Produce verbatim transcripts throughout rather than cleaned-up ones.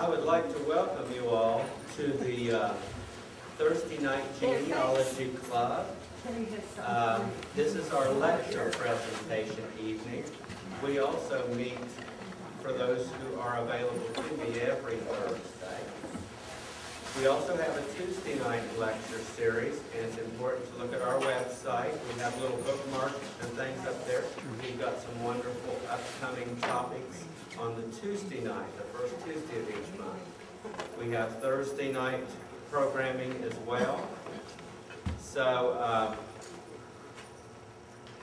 I would like to welcome you all to the uh, Thursday Night Genealogy Club. Uh, this is our lecture presentation evening. We also meet, for those who are available to me, every Thursday. We also have a Tuesday night lecture series, and it's important to look at our website. We have little bookmarks and things up there. We've got some wonderful upcoming topics on the Tuesday night, the first Tuesday of each month. We have Thursday night programming as well. So uh,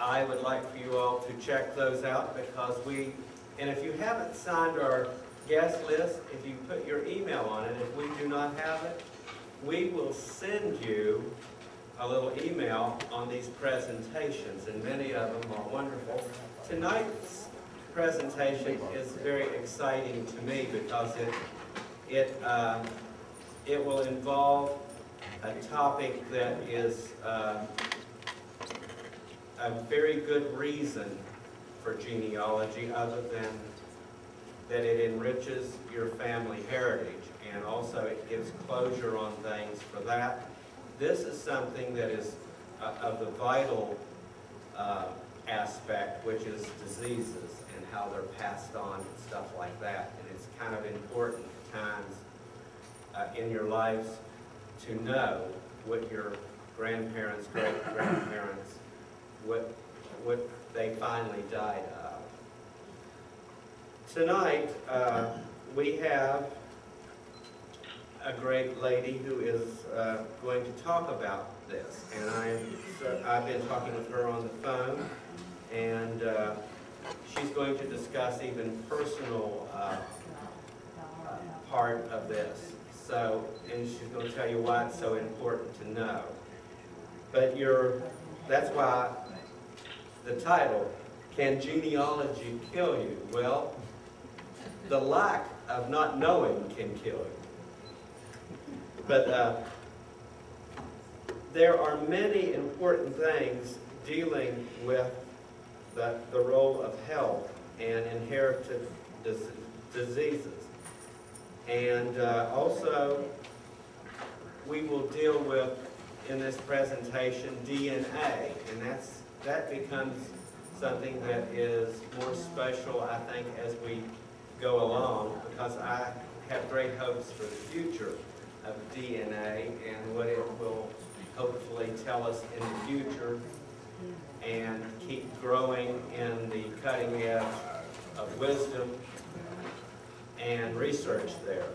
I would like for you all to check those out because we, and if you haven't signed our guest list, if you put your email on it, if we do not have it, we will send you a little email on these presentations, and many of them are wonderful. Tonight's presentation is very exciting to me because it it uh, it will involve a topic that is uh, a very good reason for genealogy, other than that it enriches your family heritage, and also it gives closure on things for that. This is something that is uh, of the vital uh, aspect, which is diseases and how they're passed on and stuff like that. And it's kind of important at times uh, in your lives to know what your grandparents, great-grandparents, what, what they finally died of. Tonight, uh, we have a great lady who is uh, going to talk about this, and I, so I've been talking with her on the phone, and uh, she's going to discuss even personal uh, uh, part of this, so, and she's going to tell you why it's so important to know. But you're, that's why the title, Can Genealogy Kill You? Well, the lack of not knowing can kill you. But uh, there are many important things dealing with the, the role of health and inherited dis diseases. And uh, also, we will deal with, in this presentation, D N A. And that's that becomes something that is more special, I think, as we go along, because I have great hopes for the future of D N A and what it will hopefully tell us in the future, and keep growing in the cutting edge of wisdom and research there.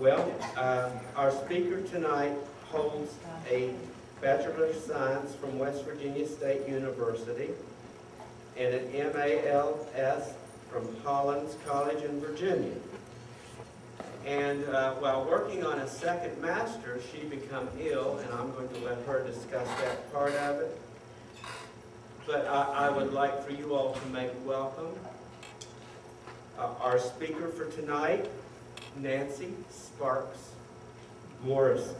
Well, uh, our speaker tonight holds a Bachelor of Science from West Virginia State University and an M A L S from Hollins College in Virginia. And uh, while working on a second master's, she became ill, and I'm going to let her discuss that part of it. But I, I would like for you all to make welcome uh, our speaker for tonight, Nancy Sparks Morrison.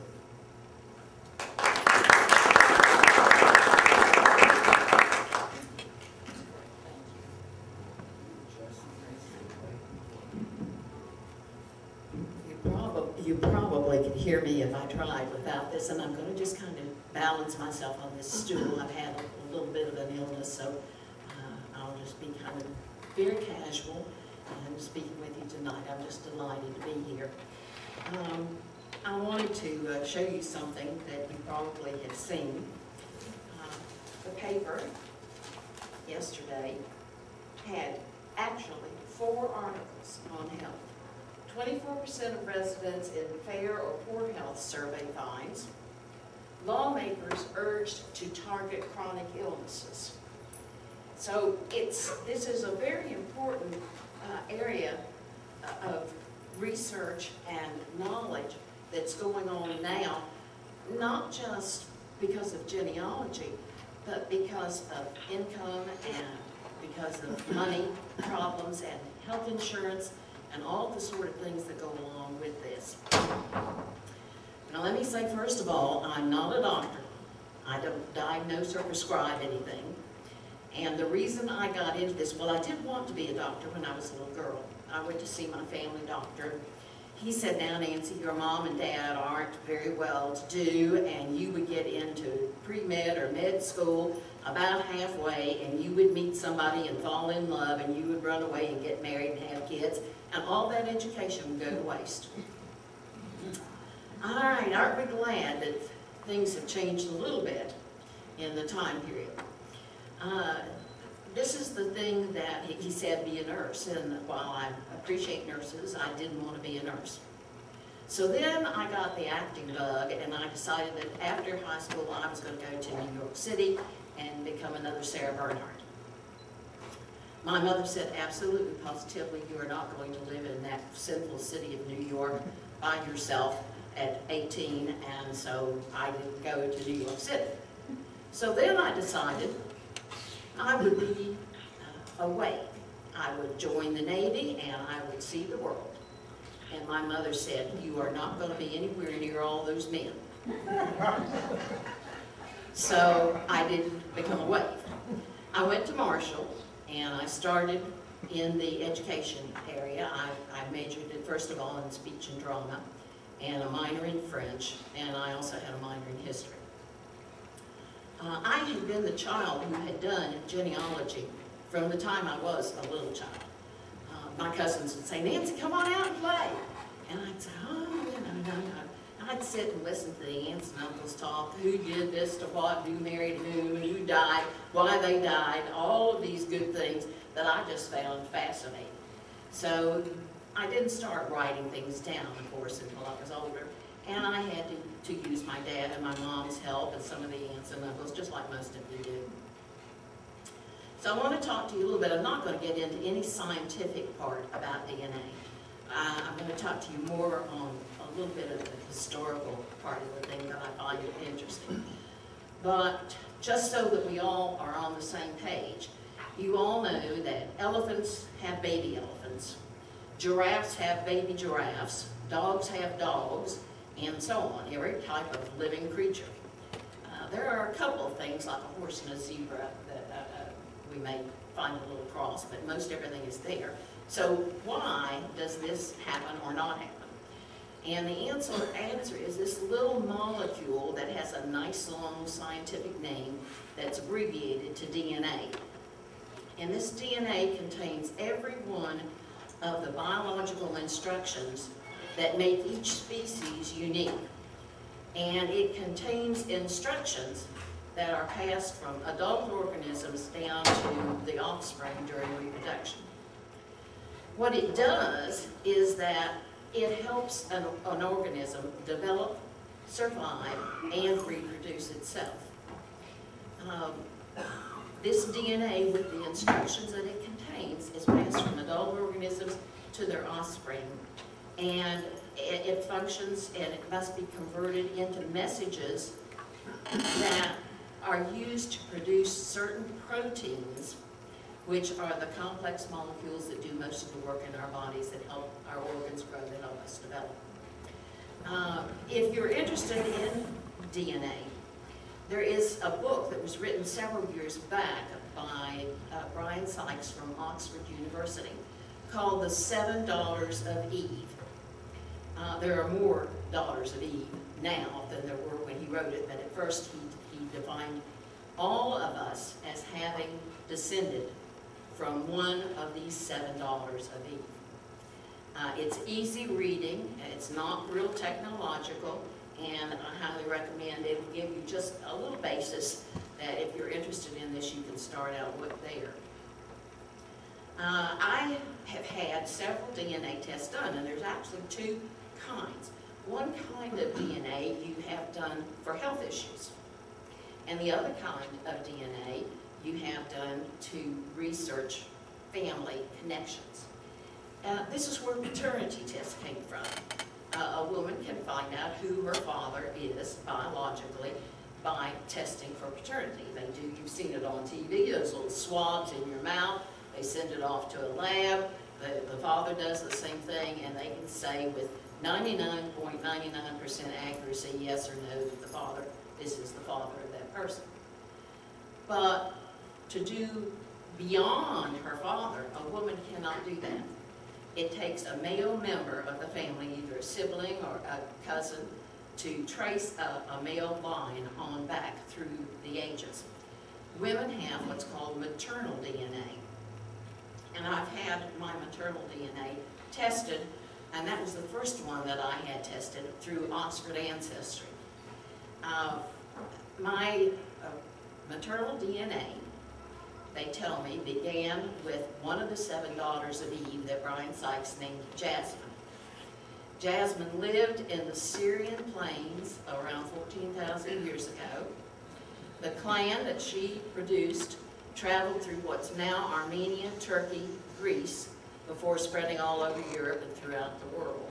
Hear me if I tried without this, and I'm going to just kind of balance myself on this stool. I've had a little bit of an illness, so uh, I'll just be kind of very casual and speaking with you tonight. I'm just delighted to be here. Um, I wanted to uh, show you something that you probably have seen. Uh, the paper yesterday had actually four articles on health. twenty-four percent of residents in fair or poor health survey finds. Lawmakers urged to target chronic illnesses. So it's, this is a very important uh, area uh, of research and knowledge that's going on now, not just because of genealogy, but because of income and because of money problems and health insurance, and all the sort of things that go along with this. Now let me say, first of all, I'm not a doctor. I don't diagnose or prescribe anything. And the reason I got into this, well, I did want to be a doctor when I was a little girl. I went to see my family doctor. he said, now Nancy, your mom and dad aren't very well to do, and you would get into pre-med or med school about halfway, and you would meet somebody and fall in love, and you would run away and get married and have kids, and all that education would go to waste. All right, aren't we glad that things have changed a little bit in the time period? Uh, this is the thing that he, he said, be a nurse, and while I appreciate nurses, I didn't want to be a nurse. So then I got the acting bug, and I decided that after high school I was going to go to New York City and become another Sarah Bernhardt. My mother said, absolutely, positively, you are not going to live in that sinful city of New York by yourself at eighteen, and so I didn't go to New York City. So then I decided I would be away. I would join the Navy and I would see the world. And my mother said, you are not going to be anywhere near all those men. So I didn't become a wave. I went to Marshall and I started in the education area. I, I majored, in, first of all, in speech and drama, and a minor in French, and I also had a minor in history. Uh, I had been the child who had done genealogy from the time I was a little child. Uh, my cousins would say, Nancy, come on out and play. And I'd say, oh, no, no, no, no. And I'd sit and listen to the aunts and uncles talk, who did this to what, who married who, who died, why they died, all of these good things that I just found fascinating. So I didn't start writing things down, of course, until I was older. And I had to, to use my dad and my mom's help and some of the aunts and uncles, just like most of you do. So I want to talk to you a little bit. I'm not going to get into any scientific part about D N A. Uh, I'm going to talk to you more on a little bit of the historical part of the thing that I find interesting. But just so that we all are on the same page, you all know that elephants have baby elephants. Giraffes have baby giraffes, dogs have dogs, and so on, every type of living creature. Uh, there are a couple of things, like a horse and a zebra, that uh, uh, we may find a little cross, but most everything is there. So why does this happen or not happen? And the answer, answer is this little molecule that has a nice long scientific name that's abbreviated to D N A. And this D N A contains every one of the biological instructions that make each species unique. And it contains instructions that are passed from adult organisms down to the offspring during reproduction. What it does is that it helps an, an organism develop, survive, and reproduce itself. Um, this D N A with the instructions that it contains is passed from adult organisms to their offspring, and it, it functions and it must be converted into messages that are used to produce certain proteins, which are the complex molecules that do most of the work in our bodies, that help our organs grow, that help us develop. Uh, if you're interested in D N A, there is a book that was written several years back by uh, Brian Sykes from Oxford University called The Seven Daughters of Eve. Uh, there are more daughters of Eve now than there were when he wrote it, but at first he, he defined all of us as having descended from one of these seven daughters of Eve. Uh, it's easy reading, it's not real technological, and I highly recommend it. It'll give you just a little basis that if you're interested in this, you can start out with there. Uh, I have had several D N A tests done, and there's actually two kinds. One kind of D N A you have done for health issues, and the other kind of D N A you have done to research family connections. Uh, this is where paternity tests came from. Uh, a woman can find out who her father is biologically by testing for paternity. They do, you've seen it on T V, those little swabs in your mouth, they send it off to a lab, the, the father does the same thing, and they can say with ninety-nine point nine nine percent accuracy, yes or no, that the father, this is the father of that person. But to do beyond her father, a woman cannot do that. It takes a male member of the family, either a sibling or a cousin, to trace a, a male line on back through the ages. Women have what's called maternal D N A. And I've had my maternal D N A tested, and that was the first one that I had tested through Oxford Ancestry. Uh, my uh, maternal D N A, they tell me, began with one of the seven daughters of Eve that Brian Sykes named Jasmine. Jasmine lived in the Syrian plains around fourteen thousand years ago. The clan that she produced traveled through what's now Armenia, Turkey, Greece, before spreading all over Europe and throughout the world.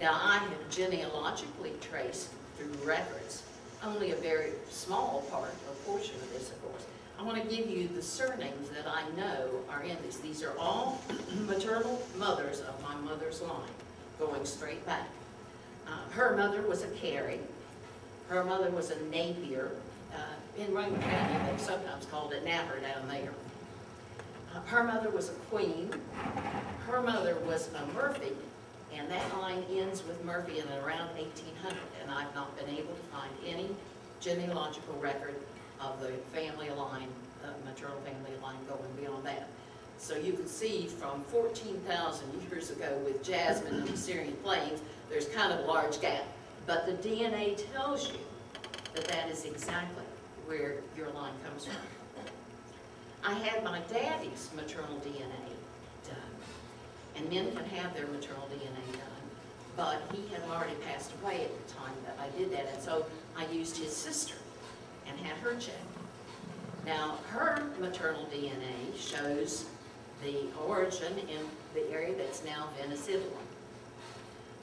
Now, I have genealogically traced through records only a very small part or portion of this, of course. I want to give you the surnames that I know are in these. These are all maternal mothers of my mother's line, going straight back. Uh, her mother was a Carey. Her mother was a Napier. Uh, in Rankin County, they sometimes called it Napper down there. Uh, her mother was a Queen. Her mother was a Murphy, and that line ends with Murphy in around eighteen hundred, and I've not been able to find any genealogical record of the family line, uh, maternal family line, going beyond that. So you can see from fourteen thousand years ago with Jasmine in the Syrian plains, there's kind of a large gap. But the D N A tells you that that is exactly where your line comes from. I had my daddy's maternal D N A done, and men can have their maternal D N A done, but he had already passed away at the time that I did that, and so I used his sister and had her check. Now, her maternal D N A shows the origin in the area that's now Venice, Italy.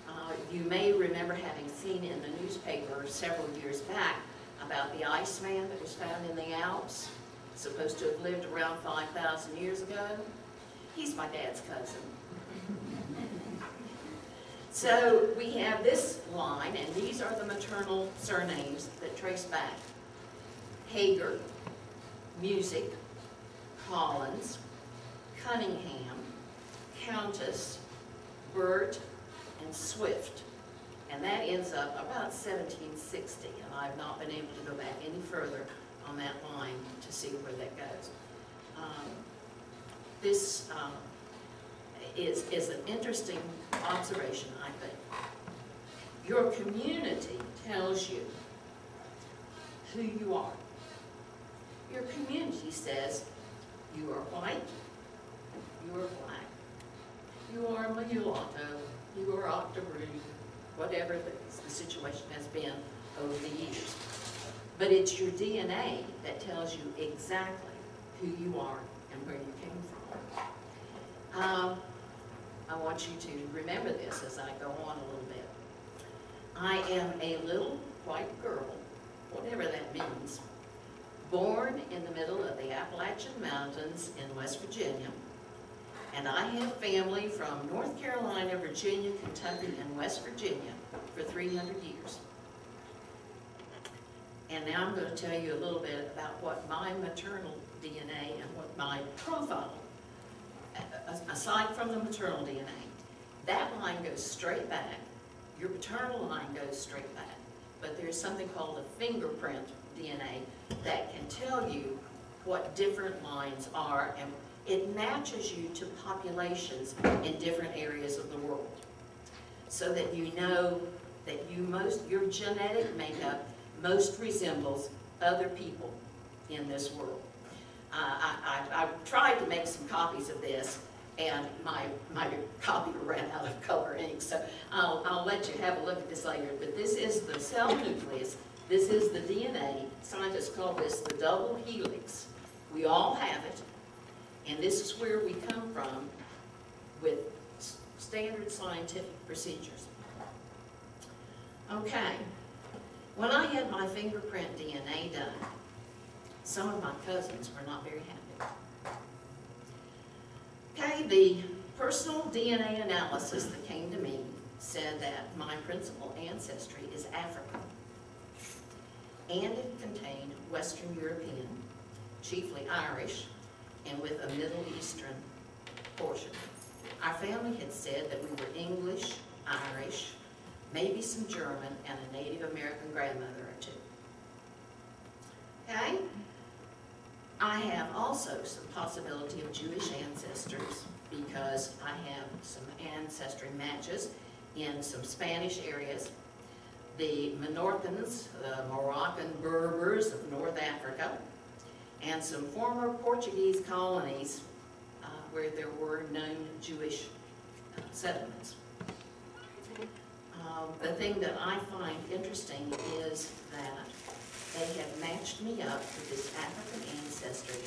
Uh, you may remember having seen in the newspaper several years back about the Iceman that was found in the Alps, supposed to have lived around five thousand years ago. He's my dad's cousin. So we have this line, and these are the maternal surnames that trace back. Hager, Music, Collins, Cunningham, Countess, Burt, and Swift, and that ends up about seventeen sixty, and I've not been able to go back any further on that line to see where that goes. Um, this um, is, is an interesting observation, I think. Your community tells you who you are. Your community says you are white, you are black, you are a mulatto, you are octoroon, whatever the, the situation has been over the years. But it's your D N A that tells you exactly who you are and where you came from. Um, I want you to remember this as I go on a little bit. I am a little white girl, whatever that means, born in the middle of the Appalachian Mountains in West Virginia. And I have family from North Carolina, Virginia, Kentucky, and West Virginia for three hundred years. And now I'm going to tell you a little bit about what my maternal D N A and what my profile, aside from the maternal D N A, that line goes straight back. Your paternal line goes straight back. But there's something called a fingerprint D N A that can tell you what different lines are, and it matches you to populations in different areas of the world, so that you know that you most, your genetic makeup most resembles other people in this world. Uh, I, I, I tried to make some copies of this, and my, my copy ran out of color ink, so I'll, I'll let you have a look at this later. But this is the cell nucleus. This is the D N A. Scientists call this the double helix. We all have it. And this is where we come from with standard scientific procedures. Okay, when I had my fingerprint D N A done, some of my cousins were not very happy. Okay, the personal D N A analysis that came to me said that my principal ancestry is African, and it contained Western European, chiefly Irish, and with a Middle Eastern portion. Our family had said that we were English, Irish, maybe some German, and a Native American grandmother or two. Okay? I have also some possibility of Jewish ancestors because I have some ancestry matches in some Spanish areas. The Menorquins, the Moroccan Berbers of North Africa, and some former Portuguese colonies uh, where there were known Jewish uh, settlements. Um, the thing that I find interesting is that they have matched me up with this African ancestry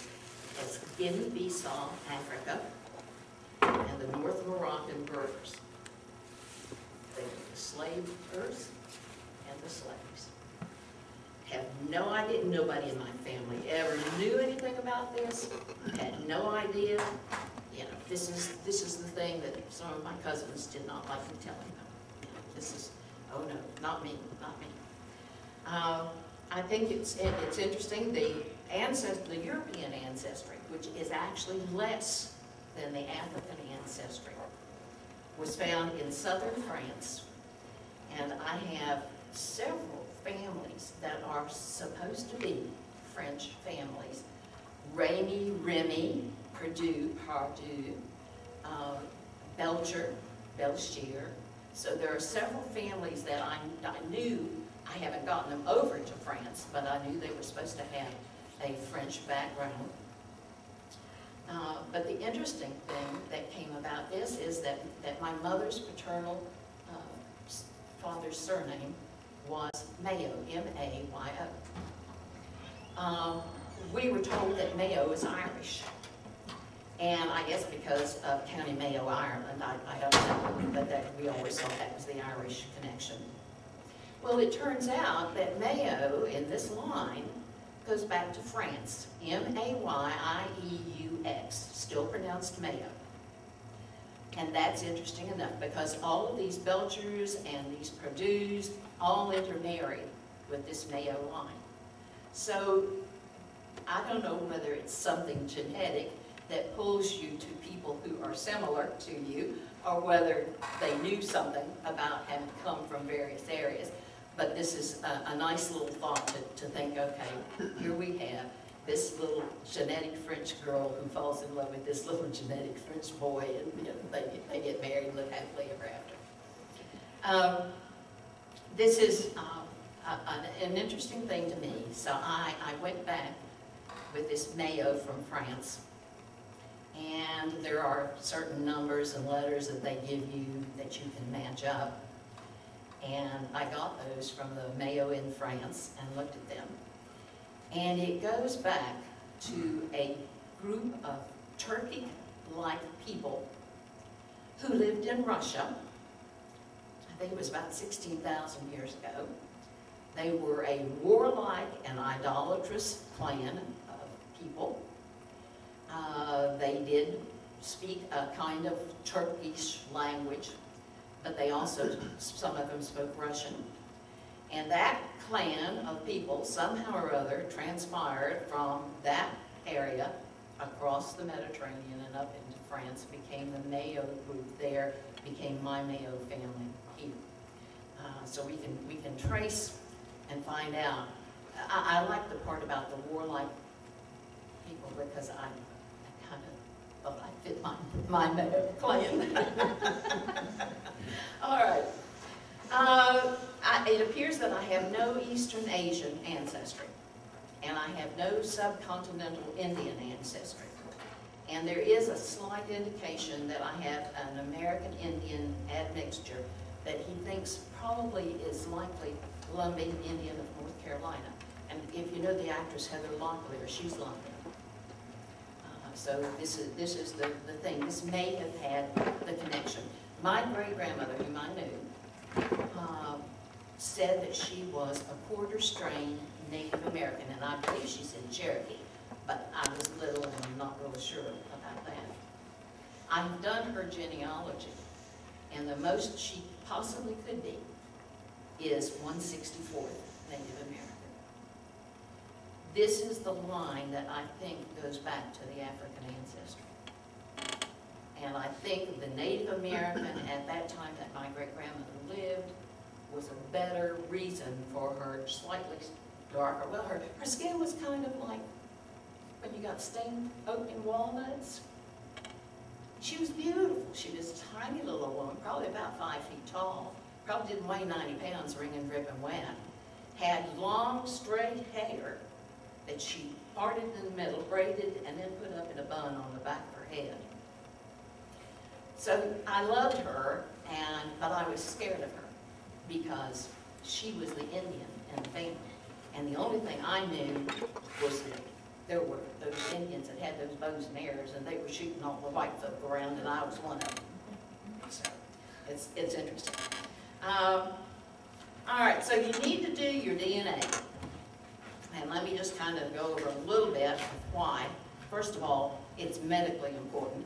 as Guinea-Bissau, Africa, and the North Moroccan Berbers. They were the slavers and the slaves. Have no idea, nobody in my family ever knew anything about this, had no idea. You know, this is, this is the thing that some of my cousins did not like me telling them. You know, this is, oh no, not me, not me. Um, I think it's, it, it's interesting, the, ancest the European ancestry, which is actually less than the African ancestry, was found in southern France, and I have several families that are supposed to be French families. Remy, Remy, Perdue, Pardue, uh, Belcher, Belchier. So there are several families that I, I knew, I haven't gotten them over to France, but I knew they were supposed to have a French background. Uh, but the interesting thing that came about this is that, that my mother's paternal uh, father's surname was Mayo, M A Y O. Um, we were told that Mayo is Irish. And I guess because of County Mayo, Ireland, I, I don't know, but that we always thought that was the Irish connection. Well, it turns out that Mayo in this line goes back to France, M A Y I E U X, still pronounced Mayo. And that's interesting enough because all of these Belchers and these Perdues all intermarried with this Mayo line. So I don't know whether it's something genetic that pulls you to people who are similar to you or whether they knew something about having come from various areas. But this is a, a nice little thought to, to think, okay, here we have this little genetic French girl who falls in love with this little genetic French boy, and you know, they, they get married and live happily ever after. Um, this is um, a, an interesting thing to me. So I, I went back with this Mayo from France, and there are certain numbers and letters that they give you that you can match up. And I got those from the Mayo in France and looked at them. And it goes back to a group of Turkic-like people who lived in Russia. I think it was about sixteen thousand years ago. They were a warlike and idolatrous clan of people. Uh, they did speak a kind of Turkish language, but they also, some of them spoke Russian. And that clan of people somehow or other transpired from that area across the Mediterranean and up into France, became the Mayo group there, became my Mayo family here. Uh, so we can, we can trace and find out. I, I like the part about the warlike people because I, I kind of thought I fit my, my Mayo clan. All right. Uh, I, it appears that I have no Eastern Asian ancestry, and I have no subcontinental Indian ancestry. And there is a slight indication that I have an American Indian admixture that he thinks probably is likely Lumbee Indian of North Carolina. And if you know the actress Heather Locklear, she's Lumbee. Uh, so this is, this is the, the thing. This may have had the connection. My great-grandmother, whom I knew, uh, said that she was a quarter-strain Native American, and I believe she said Cherokee, but I was little and I'm not really sure about that. I've done her genealogy, and the most she possibly could be is one sixty-fourth Native American. This is the line that I think goes back to the African ancestry. And I think the Native American at that time that my great-grandmother lived was a better reason for her slightly darker. Well, her, her skin was kind of like when you got steamed oatmeal walnuts. She was beautiful. She was a tiny little woman, probably about five feet tall, probably didn't weigh ninety pounds, ringing, dripping wet. Had long, straight hair that she parted in the middle, braided, and then put up in a bun on the back of her head. So I loved her, and but I was scared of her because she was the Indian in the family. And the only thing I knew was that there were those Indians that had those bows and arrows, and they were shooting all the white folk around, and I was one of them. So it's, it's interesting. Um, all right, so you need to do your D N A. And let me just kind of go over a little bit of why. First of all, it's medically important.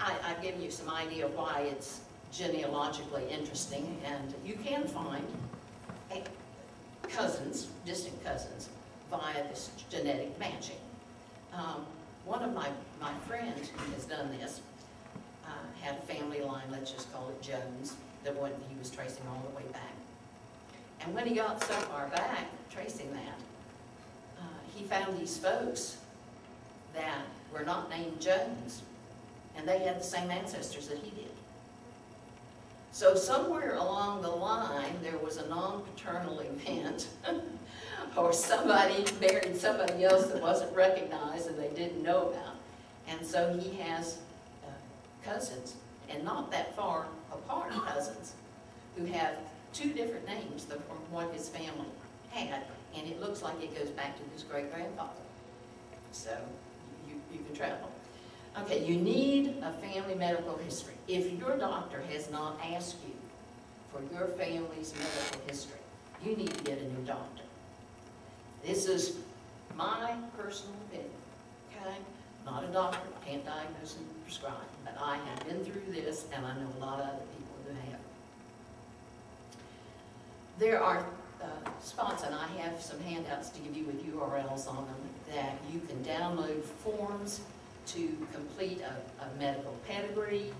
I, I've given you some idea of why it's genealogically interesting, and you can find cousins, distant cousins, via this genetic matching. Um, one of my, my friends who has done this uh, had a family line, let's just call it Jones, the one he was tracing all the way back. And when he got so far back, tracing that, uh, he found these folks that were not named Jones, and they had the same ancestors that he did. So somewhere along the line, there was a non-paternal event, or somebody married somebody else that wasn't recognized and they didn't know about. And so he has uh, cousins, and not that far apart cousins, who have two different names from what his family had, and it looks like it goes back to his great-grandfather. So you, you can travel. Okay, you need a family medical history. If your doctor has not asked you for your family's medical history, you need to get a new doctor. This is my personal opinion, okay? Not a doctor, can't diagnose and prescribe, but I have been through this, and I know a lot of other people who have. There are uh, spots, and I have some handouts to give you with U R Ls on them, that you can download forms to complete a, a medical pedigree,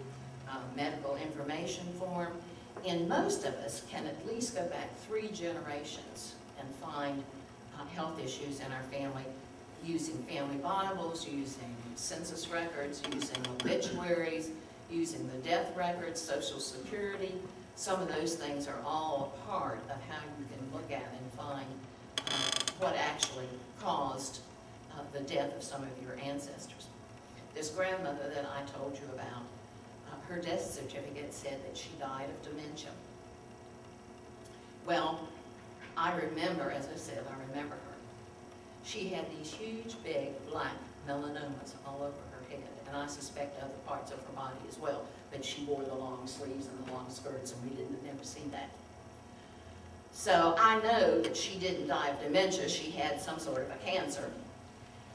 a medical information form. And most of us can at least go back three generations and find uh, health issues in our family using family Bibles, using census records, using obituaries, using the death records, Social Security. Some of those things are all a part of how you can look at and find uh, what actually caused uh, the death of some of your ancestors. This grandmother that I told you about, uh, her death certificate said that she died of dementia. Well, I remember, as I said, I remember her. She had these huge, big, black melanomas all over her head, and I suspect other parts of her body as well, but she wore the long sleeves and the long skirts, and we didn't never see that. So I know that she didn't die of dementia. She had some sort of a cancer.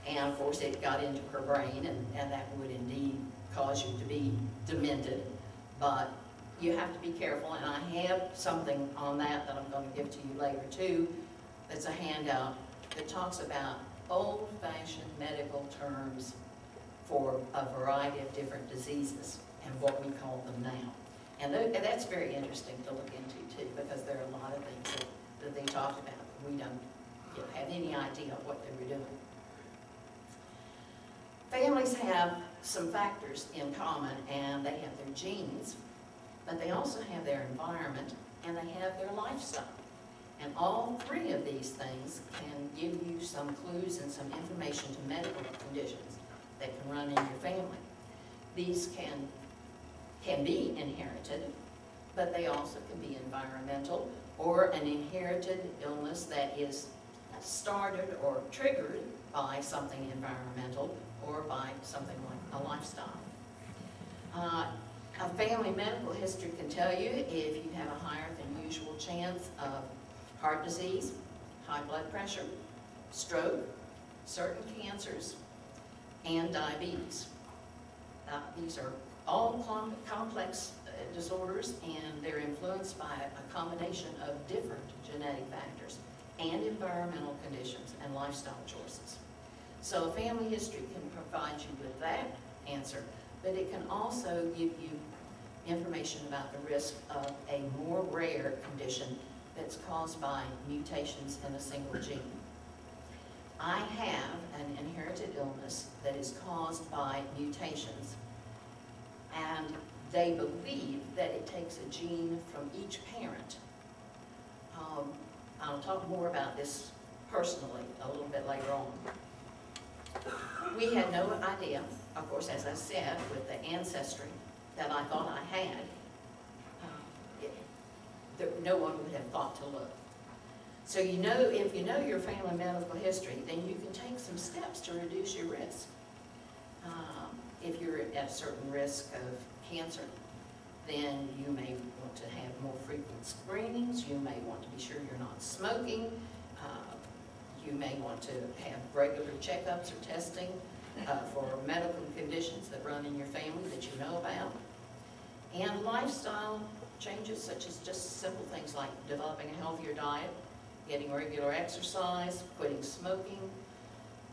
And of course it got into her brain, and, and that would indeed cause you to be demented. But you have to be careful, and I have something on that that I'm going to give to you later too. That's a handout that talks about old-fashioned medical terms for a variety of different diseases and what we call them now. And, th and that's very interesting to look into too, because there are a lot of things that, that they talk about that we don't you know, have any idea of what they were doing. Families have some factors in common, and they have their genes, but they also have their environment, and they have their lifestyle. And all three of these things can give you some clues and some information to medical conditions that can run in your family. These can, can be inherited, but they also can be environmental, or an inherited illness that is started or triggered by something environmental, or by something like a lifestyle. Uh, a family medical history can tell you if you have a higher than usual chance of heart disease, high blood pressure, stroke, certain cancers, and diabetes. Uh, these are all com complex uh, disorders, and they're influenced by a combination of different genetic factors and environmental conditions and lifestyle choices. So a family history can provide you with that answer, but it can also give you information about the risk of a more rare condition that's caused by mutations in a single gene. I have an inherited illness that is caused by mutations, and they believe that it takes a gene from each parent. Um, I'll talk more about this personally a little bit later on. We had no idea, of course, as I said, with the ancestry that I thought I had, uh, it, there, no one would have thought to look. So you know, if you know your family medical history, then you can take some steps to reduce your risk. Um, if you're at a certain risk of cancer, then you may want to have more frequent screenings. You may want to be sure you're not smoking. Uh, you may want to have regular checkups or testing uh, for medical conditions that run in your family that you know about. And lifestyle changes, such as just simple things like developing a healthier diet, getting regular exercise, quitting smoking,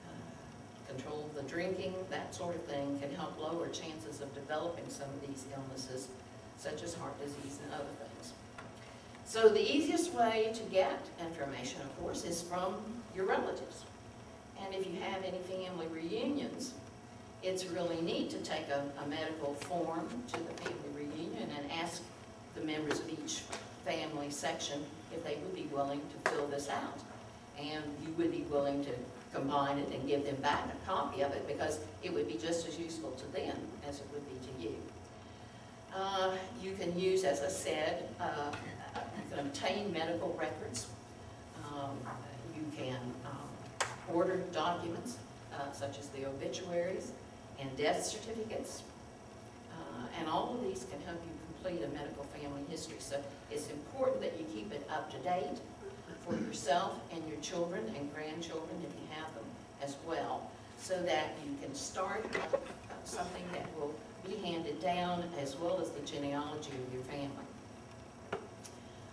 uh, control the drinking, that sort of thing can help lower chances of developing some of these illnesses, such as heart disease and other things. So the easiest way to get information, of course, is from your relatives. And if you have any family reunions, it's really neat to take a, a medical form to the family reunion and ask the members of each family section if they would be willing to fill this out. And you would be willing to combine it and give them back a copy of it, because it would be just as useful to them as it would be to you. Uh, you can use, as I said, uh, you can obtain medical records. Um, you can um, order documents, uh, such as the obituaries and death certificates. Uh, and all of these can help you complete a medical family history. So it's important that you keep it up to date for yourself and your children and grandchildren, if you have them as well, so that you can start something that will be handed down as well as the genealogy of your family.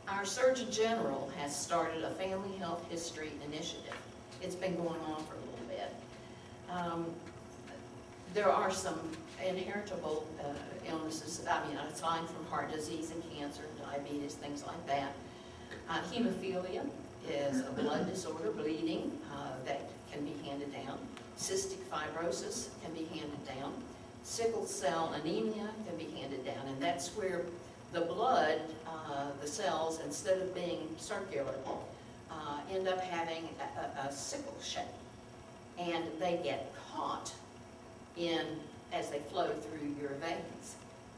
Our Surgeon General has started a family health history initiative. It's been going on for a little bit. Um, there are some inheritable uh, illnesses, I mean, aside from heart disease and cancer, diabetes, things like that. Uh, hemophilia is a blood disorder, bleeding, uh, that can be handed down. Cystic fibrosis can be handed down. Sickle cell anemia can be handed down, and that's where the blood, uh, the cells, instead of being circular, uh, end up having a, a, a sickle shape, and they get caught in as they flow through your veins,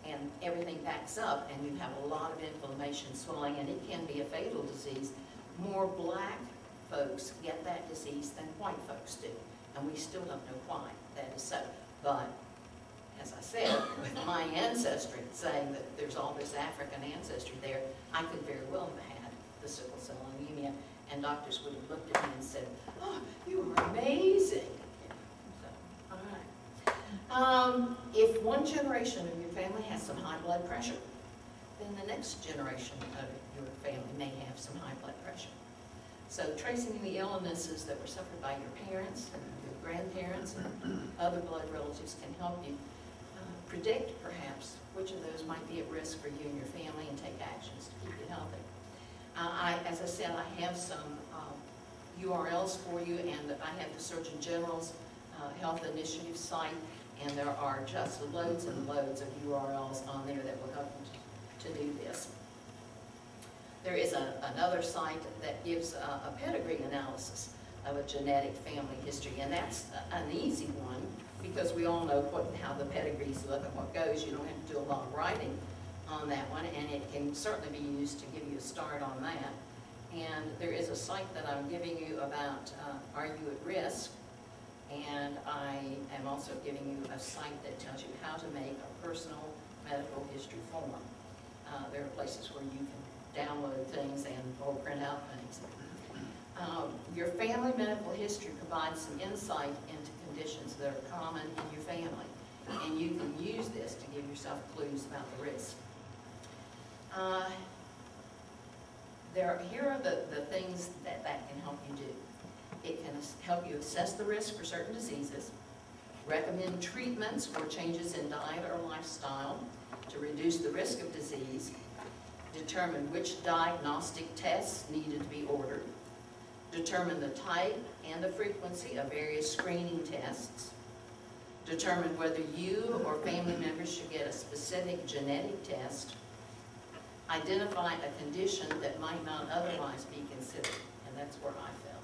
and everything backs up, and you have a lot of inflammation, swelling, and it can be a fatal disease. More black folks get that disease than white folks do, and we still don't know why that is so. But as I said, with my ancestry saying that there's all this African ancestry there, I could very well have had the sickle cell anemia, and doctors would have looked at me and said, "Oh, you are amazing." So, all right. Um, if one generation of your family has some high blood pressure, then the next generation of your family may have some high blood pressure. So tracing the illnesses that were suffered by your parents and your grandparents and other blood relatives can help you uh, predict, perhaps, which of those might be at risk for you and your family and take actions to keep you healthy. Uh, I, as I said, I have some uh, U R Ls for you, and I have the Surgeon General's uh, Health Initiative site. And there are just loads and loads of U R Ls on there that will help you to do this. There is a, another site that gives a, a pedigree analysis of a genetic family history, and that's an easy one because we all know what, how the pedigrees look and what goes. You don't have to do a lot of writing on that one, and it can certainly be used to give you a start on that. And there is a site that I'm giving you about uh, Are You at Risk? And I am also giving you a site that tells you how to make a personal medical history form. Uh, there are places where you can download things and or print out things. Um, your family medical history provides some insight into conditions that are common in your family, and you can use this to give yourself clues about the risk. Uh, there, here are the, the things that that can help you do. It can help you assess the risk for certain diseases. recommend treatments or changes in diet or lifestyle to reduce the risk of disease, determine which diagnostic tests needed to be ordered, determine the type and the frequency of various screening tests, determine whether you or family members should get a specific genetic test, identify a condition that might not otherwise be considered, and that's where I fell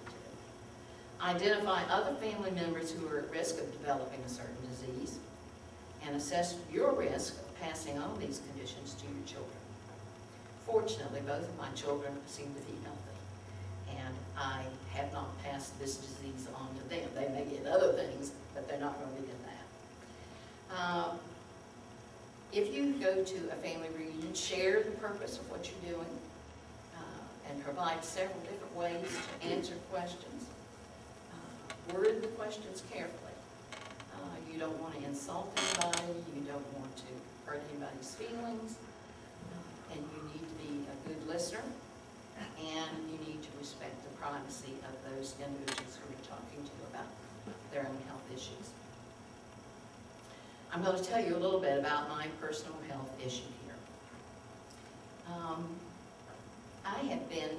into it. Identify other family members who are at risk of developing a certain disease, and assess your risk of passing on these conditions to your children. Fortunately, both of my children seem to be healthy, and I have not passed this disease on to them. They may get other things, but they're not going to get that. Um, if you go to a family reunion, share the purpose of what you're doing, uh, and provide several different ways to answer questions. Uh, word the questions carefully. Uh, you don't want to insult anybody, you don't want to hurt anybody's feelings, and you need to be a good listener, and you need to respect the privacy of those individuals who are talking to you about their own health issues. I'm going to tell you a little bit about my personal health issue here. Um, I have been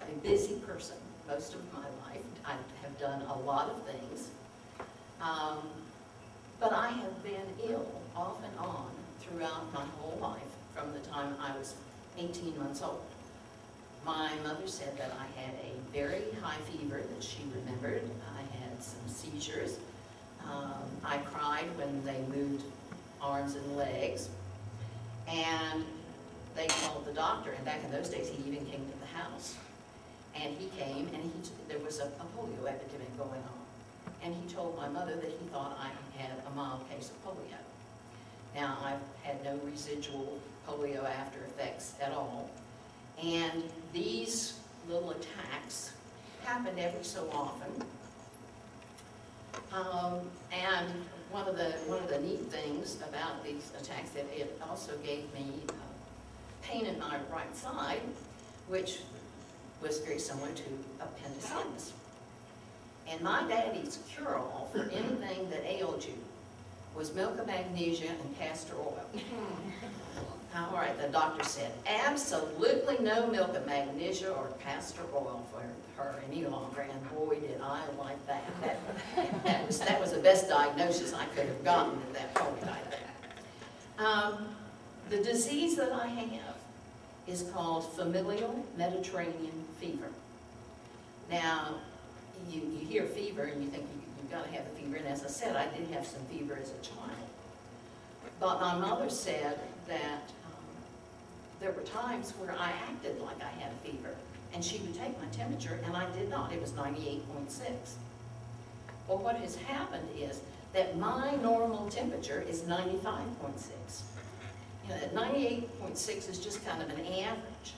a busy person most of my life. I have done a lot of things, um, but I have been ill off and on throughout my whole life, from the time I was eighteen months old. My mother said that I had a very high fever that she remembered. I had some seizures. Um, I cried when they moved arms and legs. And they called the doctor, and back in those days, he even came to the house. And he came, and he there was a, a polio epidemic going on. And he told my mother that he thought I had a mild case of polio. Now, I've had no residual polio after effects at all. And these little attacks happened every so often. Um, and one of, the, one of the neat things about these attacks that it also gave me uh, pain in my right side, which was very similar to appendicitis. And my daddy's cure-all for anything that ailed you was milk of magnesia and castor oil. All right, the doctor said, absolutely no milk of magnesia or castor oil for her any longer, and boy, did I like that. That, that, was, that was the best diagnosis I could have gotten at that point, I think. Um, the disease that I have is called familial Mediterranean fever. Now, you, you hear fever and you think you got to have the fever, and as I said, I did have some fever as a child. But my mother said that um, there were times where I acted like I had a fever, and she would take my temperature, and I did not. It was ninety-eight point six. Well, what has happened is that my normal temperature is ninety-five point six. You know, that ninety-eight point six is just kind of an average,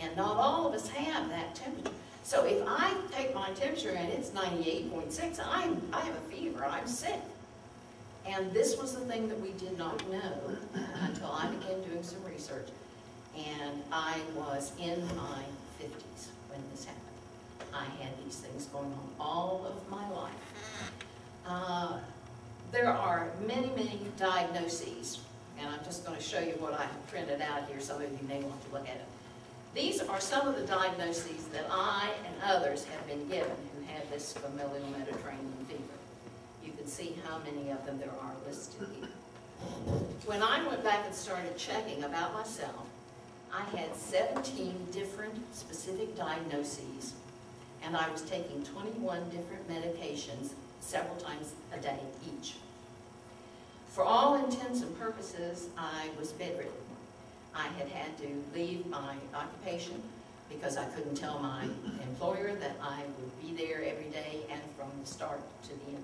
and not all of us have that temperature. So if I take my temperature and it's ninety-eight point six, I'm, I have a fever, I'm sick. And this was the thing that we did not know until I began doing some research. And I was in my fifties when this happened. I had these things going on all of my life. Uh, there are many, many diagnoses, and I'm just going to show you what I have printed out here. Some of you may want to look at it. These are some of the diagnoses that I and others have been given who have this familial Mediterranean fever. You can see how many of them there are listed here. When I went back and started checking about myself, I had seventeen different specific diagnoses, and I was taking twenty-one different medications several times a day each. For all intents and purposes, I was bedridden. I had had to leave my occupation because I couldn't tell my employer that I would be there every day and from the start to the end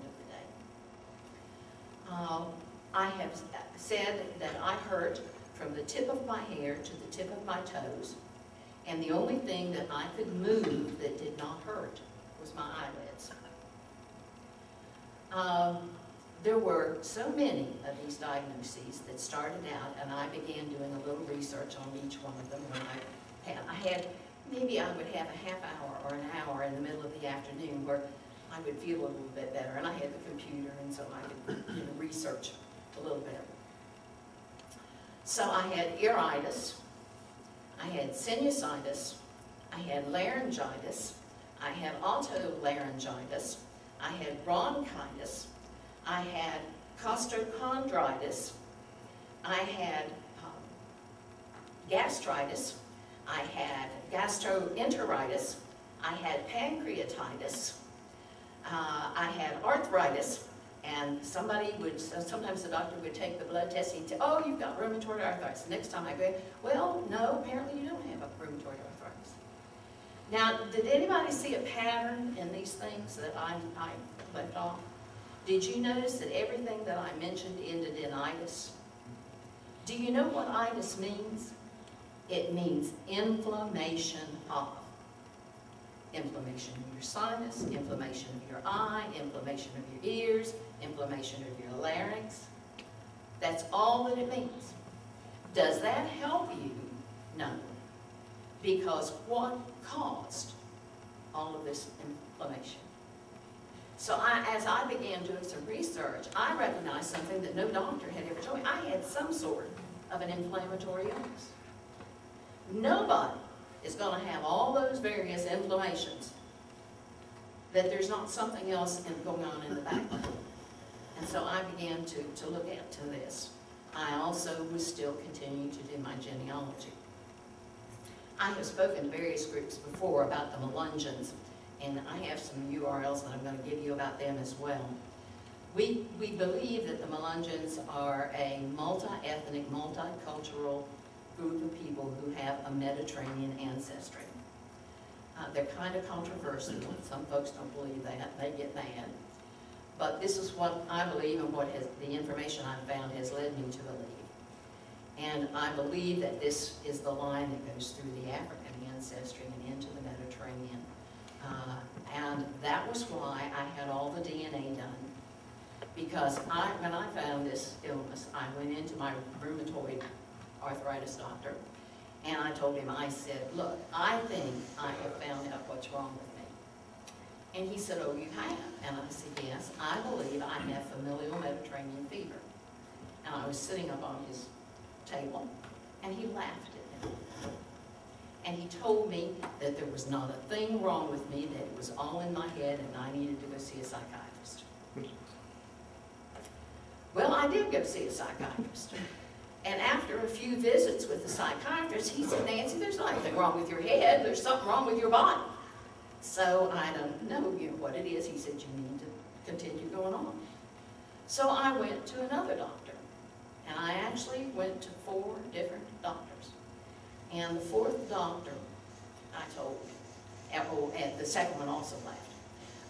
of the day. Um, I have said that I hurt from the tip of my hair to the tip of my toes, and the only thing that I could move that did not hurt was my eyelids. Um, There were so many of these diagnoses that started out, and I began doing a little research on each one of them. When I had, I had, maybe I would have a half hour or an hour in the middle of the afternoon where I would feel a little bit better. And I had the computer, and so I could, you know, research a little better. So I had earitis, I had sinusitis, I had laryngitis, I had otolaryngitis, I had bronchitis, I had costochondritis, I had um, gastritis, I had gastroenteritis, I had pancreatitis, uh, I had arthritis, and somebody would, sometimes the doctor would take the blood test and say, oh, you've got rheumatoid arthritis. The next time I go, well, no, apparently you don't have a rheumatoid arthritis. Now, did anybody see a pattern in these things that I, I left off? Did you notice that everything that I mentioned ended in itis? Do you know what itis means? It means inflammation of. Inflammation of your sinus, inflammation of your eye, inflammation of your ears, inflammation of your larynx. That's all that it means. Does that help you? No. Because what caused all of this inflammation? So I, as I began doing some research, I recognized something that no doctor had ever told me. I had some sort of an inflammatory illness. Nobody is going to have all those various inflammations that there's not something else going on in the background. And so I began to, to look into this. I also was still continuing to do my genealogy. I have spoken to various groups before about the Melungeons, and I have some U R Ls that I'm going to give you about them as well. We, we believe that the Melungeons are a multi-ethnic, multicultural group of people who have a Mediterranean ancestry. Uh, they're kind of controversial. Some folks don't believe that. They get mad. But this is what I believe and what has, the information I've found has led me to believe. And I believe that this is the line that goes through the African ancestry and into the Mediterranean. Uh, and that was why I had all the D N A done. Because I, when I found this illness, I went into my rheumatoid arthritis doctor, and I told him, I said, look, I think I have found out what's wrong with me. And he said, oh, you have? And I said, yes, I believe I have familial Mediterranean fever. And I was sitting up on his table, and he laughed at me. And he told me that there was not a thing wrong with me, that it was all in my head, and I needed to go see a psychiatrist. Well, I did go see a psychiatrist. And after a few visits with the psychiatrist, he said, Nancy, there's nothing wrong with your head. There's something wrong with your body. So I don't know, you know what it is. He said, you need to continue going on. So I went to another doctor. And I actually went to four different doctors. And the fourth doctor, I told, and the second one also laughed.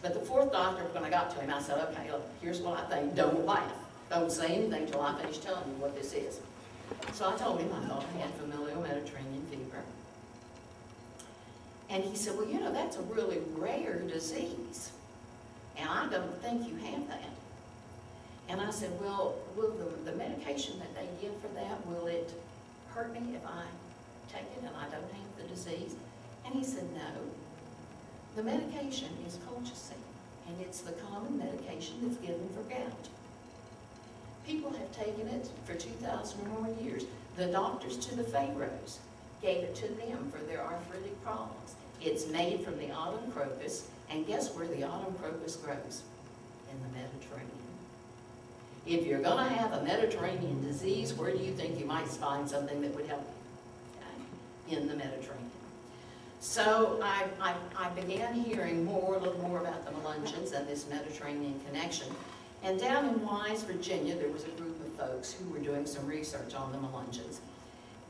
But the fourth doctor, when I got to him, I said, okay, look, here's what I think. Don't laugh. Don't say anything until I finish telling you what this is. So I told him I thought I had familial Mediterranean fever. And he said, well, you know, that's a really rare disease. And I don't think you have that. And I said, well, will the, the medication that they give for that, will it hurt me if I take it and I don't have the disease? And he said, no. The medication is colchicine, and it's the common medication that's given for gout. People have taken it for two thousand or more years. The doctors to the pharaohs gave it to them for their arthritic problems. It's made from the autumn crocus, and guess where the autumn crocus grows? In the Mediterranean. If you're going to have a Mediterranean disease, where do you think you might find something that would help you? Okay. In the Mediterranean. So I, I, I began hearing more, a little more about the Melungeons and this Mediterranean connection. And down in Wise, Virginia, there was a group of folks who were doing some research on the Melungeons.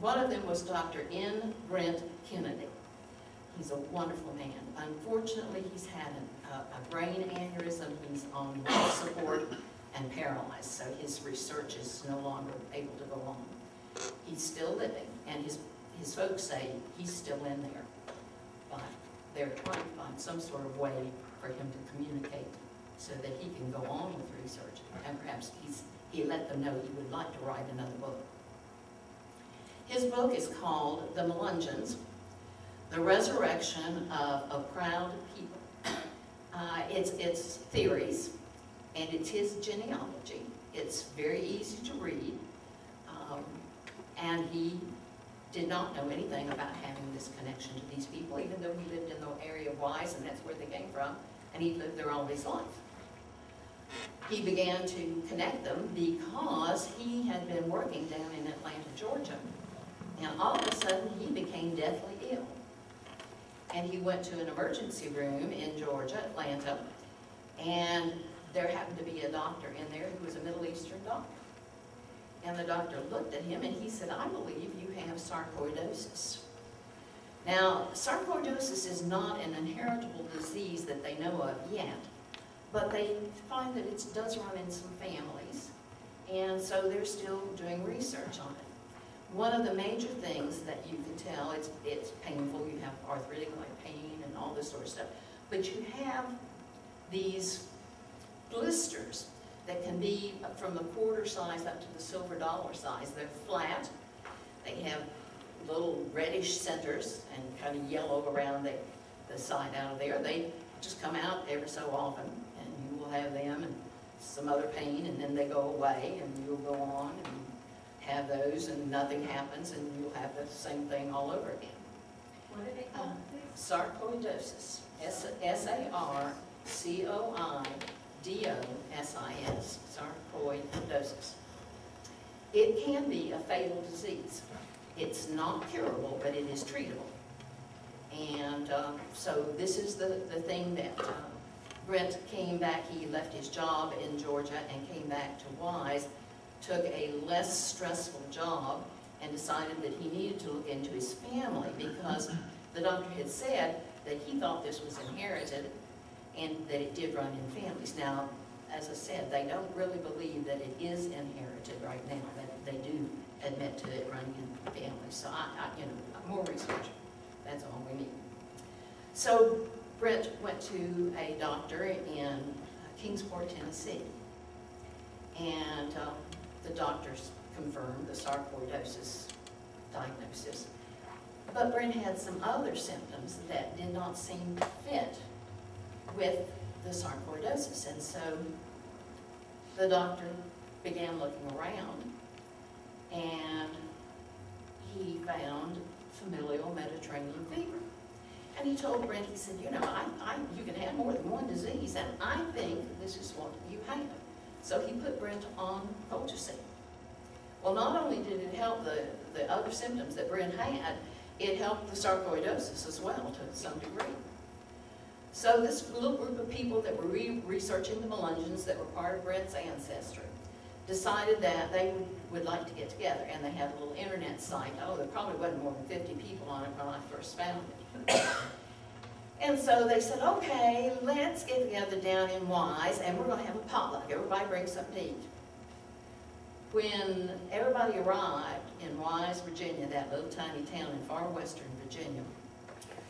One of them was Doctor N. Brent Kennedy. He's a wonderful man. Unfortunately, he's had an, a, a brain aneurysm. He's on life support and paralyzed, so his research is no longer able to go on. He's still living, and his, his folks say he's still in there. But they're trying to find some sort of way for him to communicate so that he can go on with research, and perhaps he's, he let them know he would like to write another book. His book is called The Melungeons, The Resurrection of a Proud People. Uh, it it's, it's theories, and it's his genealogy. It's very easy to read, um, and he did not know anything about having this connection to these people, even though he lived in the area of Wise, and that's where they came from, and he lived there all his life. He began to connect them because he had been working down in Atlanta, Georgia, and all of a sudden he became deathly ill. And he went to an emergency room in Georgia, Atlanta, and there happened to be a doctor in there who was a Middle Eastern doctor. And the doctor looked at him and he said, I believe you have sarcoidosis. Now, sarcoidosis is not an inheritable disease that they know of yet, but they find that it does run in some families, and so they're still doing research on it. One of the major things that you can tell, it's, it's painful, you have arthritic like pain and all this sort of stuff, but you have these blisters that can be from the quarter size up to the silver dollar size. They're flat, they have little reddish centers and kind of yellow around the, the side out of there. They just come out ever so often, and you will have them and some other pain, and then they go away, and you'll go on and have those, and nothing happens, and you'll have the same thing all over again. What do they call this? Sarcoidosis. S A R C O I D O S I S. Sarcoidosis. It can be a fatal disease. It's not curable, but it is treatable. And uh, so this is the, the thing that uh, Brent came back, he left his job in Georgia and came back to Wise, took a less stressful job, and decided that he needed to look into his family because the doctor had said that he thought this was inherited and that it did run in families. Now, as I said, they don't really believe that it is inherited right now, but they do admit to it running in families. So, I, I, you know, more research. That's all we need. So, Brent went to a doctor in Kingsport, Tennessee, and uh, the doctors confirmed the sarcoidosis diagnosis. But Brent had some other symptoms that did not seem to fit with the sarcoidosis. And so the doctor began looking around, and he found familial Mediterranean fever. And he told Brent, he said, you know, I, I, you can have more than one disease, and I think this is what you have. So he put Brent on colchicine. Well, not only did it help the, the other symptoms that Brent had, it helped the sarcoidosis as well to some degree. So this little group of people that were re researching the Melungeons that were part of Brent's ancestry decided that they would like to get together, and they had a little internet site. Oh, there probably wasn't more than fifty people on it when I first found it. And so they said, okay, let's get together down in Wise, and we're going to have a potluck. Everybody brings something to eat. When everybody arrived in Wise, Virginia, that little tiny town in far western Virginia,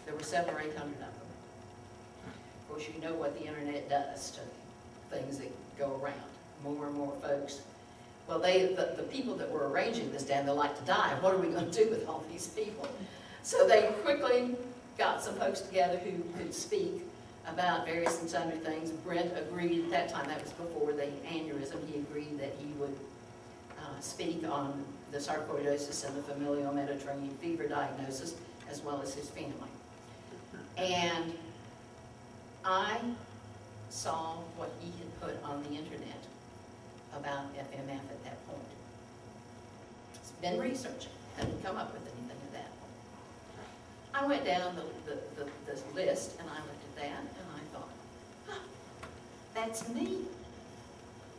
there were seven or eight hundred of them. Of course, you know what the internet does to things that go around. More and more folks. Well, they, the, the people that were arranging this down, they like to die. What are we going to do with all these people? So they quickly got some folks together who could speak about various and sundry things. Brent agreed at that time, that was before the aneurysm, he agreed that he would uh, speak on the sarcoidosis and the familial Mediterranean fever diagnosis, as well as his family. And I saw what he had put on the internet about F M F at that point. It's been researching, hadn't come up with anything at that point. I went down the, the, the, the list, and I looked at that, and I thought, huh, that's me.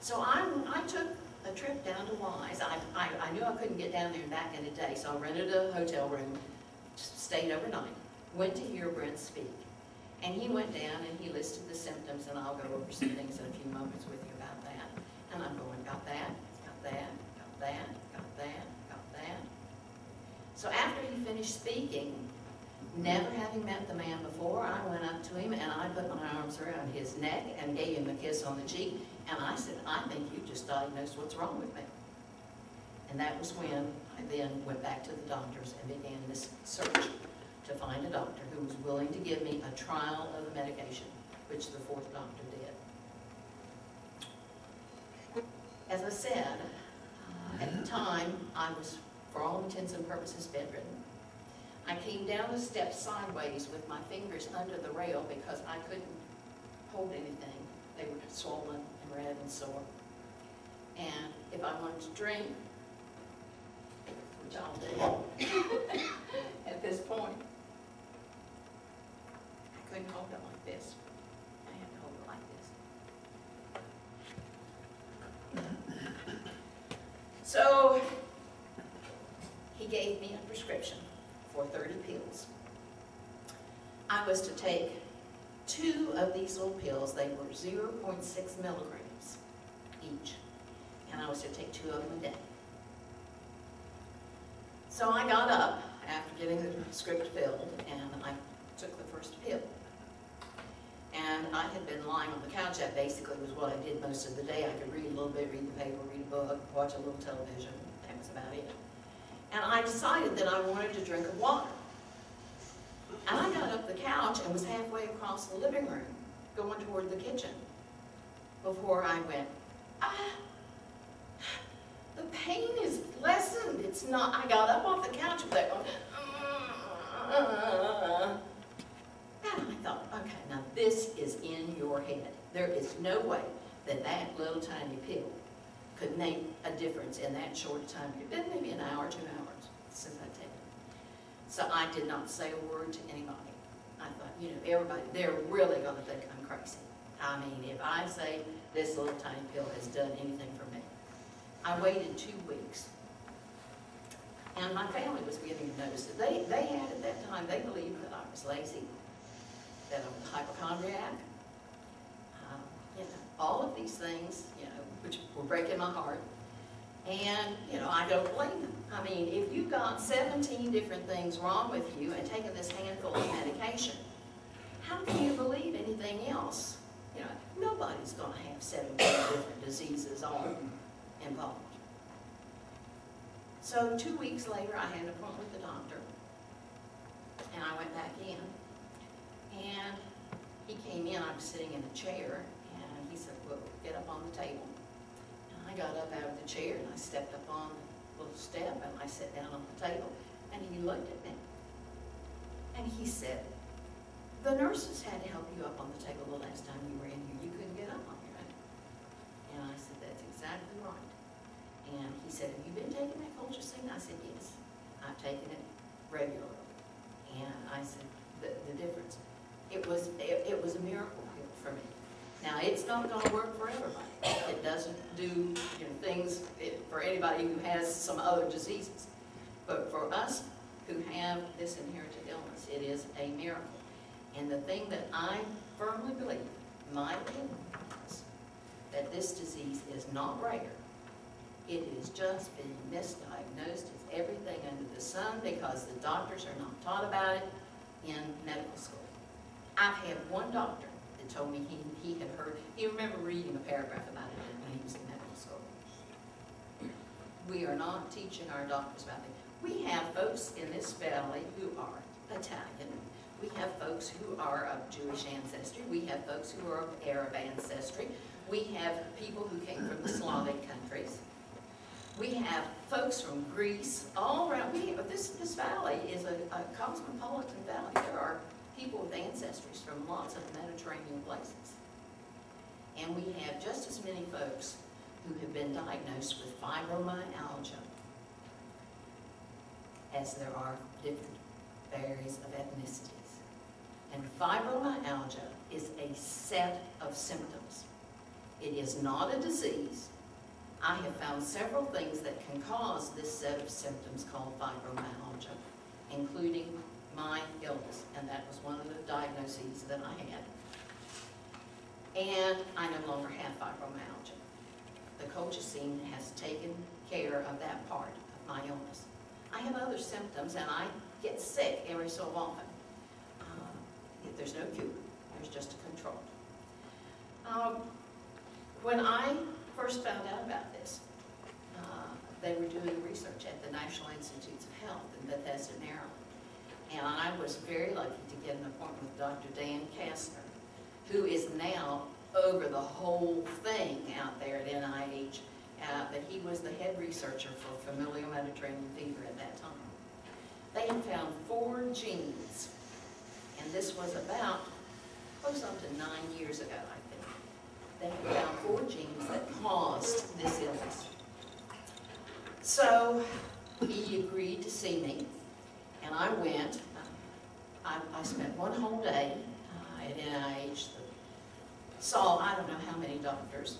So I, I took a trip down to Wise. I, I, I knew I couldn't get down there back in the day, so I rented a hotel room, stayed overnight, went to hear Brent speak. And he went down and he listed the symptoms, and I'll go over some things in a few moments with you about that. And I'm going, got that, got that, got that, got that, got that. So after he finished speaking, never having met the man before, I went up to him and I put my arms around his neck and gave him a kiss on the cheek. And I said, I think you just diagnosed what's wrong with me. And that was when I then went back to the doctors and began this search to find a doctor who was willing to give me a trial of the medication which the fourth doctor did. As I said, uh, at the time, I was, for all intents and purposes, bedridden. I came down the steps sideways with my fingers under the rail because I couldn't hold anything. They were swollen and red and sore. And if I wanted to drink, which I'll do at this point, I couldn't hold it like this. I had to hold it like this. So he gave me a prescription for thirty pills. I was to take two of these little pills. They were zero point six milligrams each. And I was to take two of them a day. So I got up after getting the script filled, and I took the first pill. And I had been lying on the couch. That basically was what I did most of the day. I could read a little bit, read the paper, read a book, watch a little television. That was about it. And I decided that I wanted to drink of water. And I got up the couch and was halfway across the living room, going toward the kitchen, before I went, ah, the pain is lessened. It's not, I got up off the couch with that going, uh, and I thought, okay, now this is in your head. There is no way that that little tiny pill could make a difference in that short time. It had been maybe an hour, two hours since I'd taken it. So I did not say a word to anybody. I thought, you know, everybody, they're really going to think I'm crazy. I mean, if I say this little tiny pill has done anything for me. I waited two weeks. And my family was giving notice that they, they had at that time, they believed that I was lazy, that I was a hypochondriac, um, you know, all of these things, you know, which were breaking my heart. And, you know, I don't blame them. I mean, if you've got seventeen different things wrong with you and taking this handful of medication, how can you believe anything else? You know, nobody's going to have seventeen different diseases all involved. So two weeks later, I had an appointment with the doctor, and I went back in, and he came in. I was sitting in a chair, and he said, well, get up on the table. And I got up out of the chair, and I stepped up on the little step, and I sat down on the table, and he looked at me, and he said, the nurses had to help you up on the table the last time you were in here. You couldn't get up on your own. And I said, that's exactly right. And he said, have you been taking that colchicine? I said, yes. I've taken it regularly. And I said, the, the difference. It was, it, it was a miracle pill for me. Now, it's not going to work for everybody. It doesn't do, you know, things for anybody who has some other diseases. But for us who have this inherited illness, it is a miracle. And the thing that I firmly believe, my opinion is, that this disease is not rare. It is just being misdiagnosed as everything under the sun because the doctors are not taught about it in medical school. I've had one doctor that told me he, he had heard, he remembered reading a paragraph about it when he was in medical school. We are not teaching our doctors about it. We have folks in this valley who are Italian. We have folks who are of Jewish ancestry. We have folks who are of Arab ancestry. We have people who came from the Slavic countries. We have folks from Greece, all around. We have, this, this valley is a, a cosmopolitan valley. There are people with ancestries from lots of Mediterranean places. And we have just as many folks who have been diagnosed with fibromyalgia as there are different varieties of ethnicities. And fibromyalgia is a set of symptoms. It is not a disease. I have found several things that can cause this set of symptoms called fibromyalgia, including my illness, and that was one of the diagnoses that I had. And I no longer have fibromyalgia. The colchicine has taken care of that part of my illness. I have other symptoms, and I get sick every so often. There's no cure, there's just a control. Um, when I first found out about this, uh, they were doing research at the National Institutes of Health in Bethesda, Maryland. And I was very lucky to get an appointment with Doctor Dan Kastner, who is now over the whole thing out there at N I H, uh, but he was the head researcher for familial Mediterranean fever at that time. They had found four genes, and this was about close up to nine years ago, I think. They had found four genes that caused this illness. So he agreed to see me, and I went. I, I spent one whole day uh, at N I H. Saw I don't know how many doctors.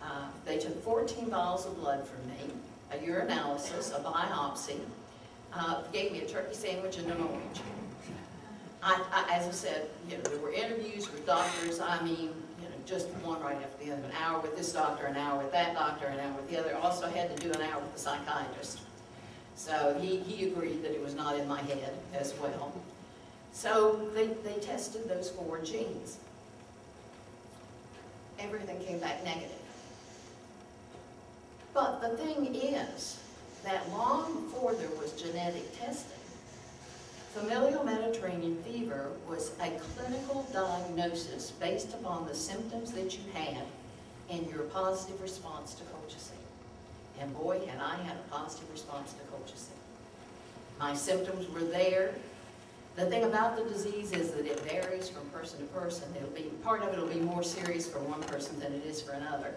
Uh, they took fourteen vials of blood from me, a urinalysis, a biopsy, uh, gave me a turkey sandwich and an orange. I, I, as I said, you know, there were interviews with doctors. I mean, you know, just one right after the other. An hour with this doctor, an hour with that doctor, an hour with the other. Also had to do an hour with the psychiatrist. So he, he agreed that it was not in my head as well. So they, they tested those four genes. Everything came back negative. But the thing is that long before there was genetic testing, familial Mediterranean fever was a clinical diagnosis based upon the symptoms that you had and your positive response to colchicine. And boy, had I had a positive response to colchicine. My symptoms were there. The thing about the disease is that it varies from person to person. It'll be, part of it will be more serious for one person than it is for another.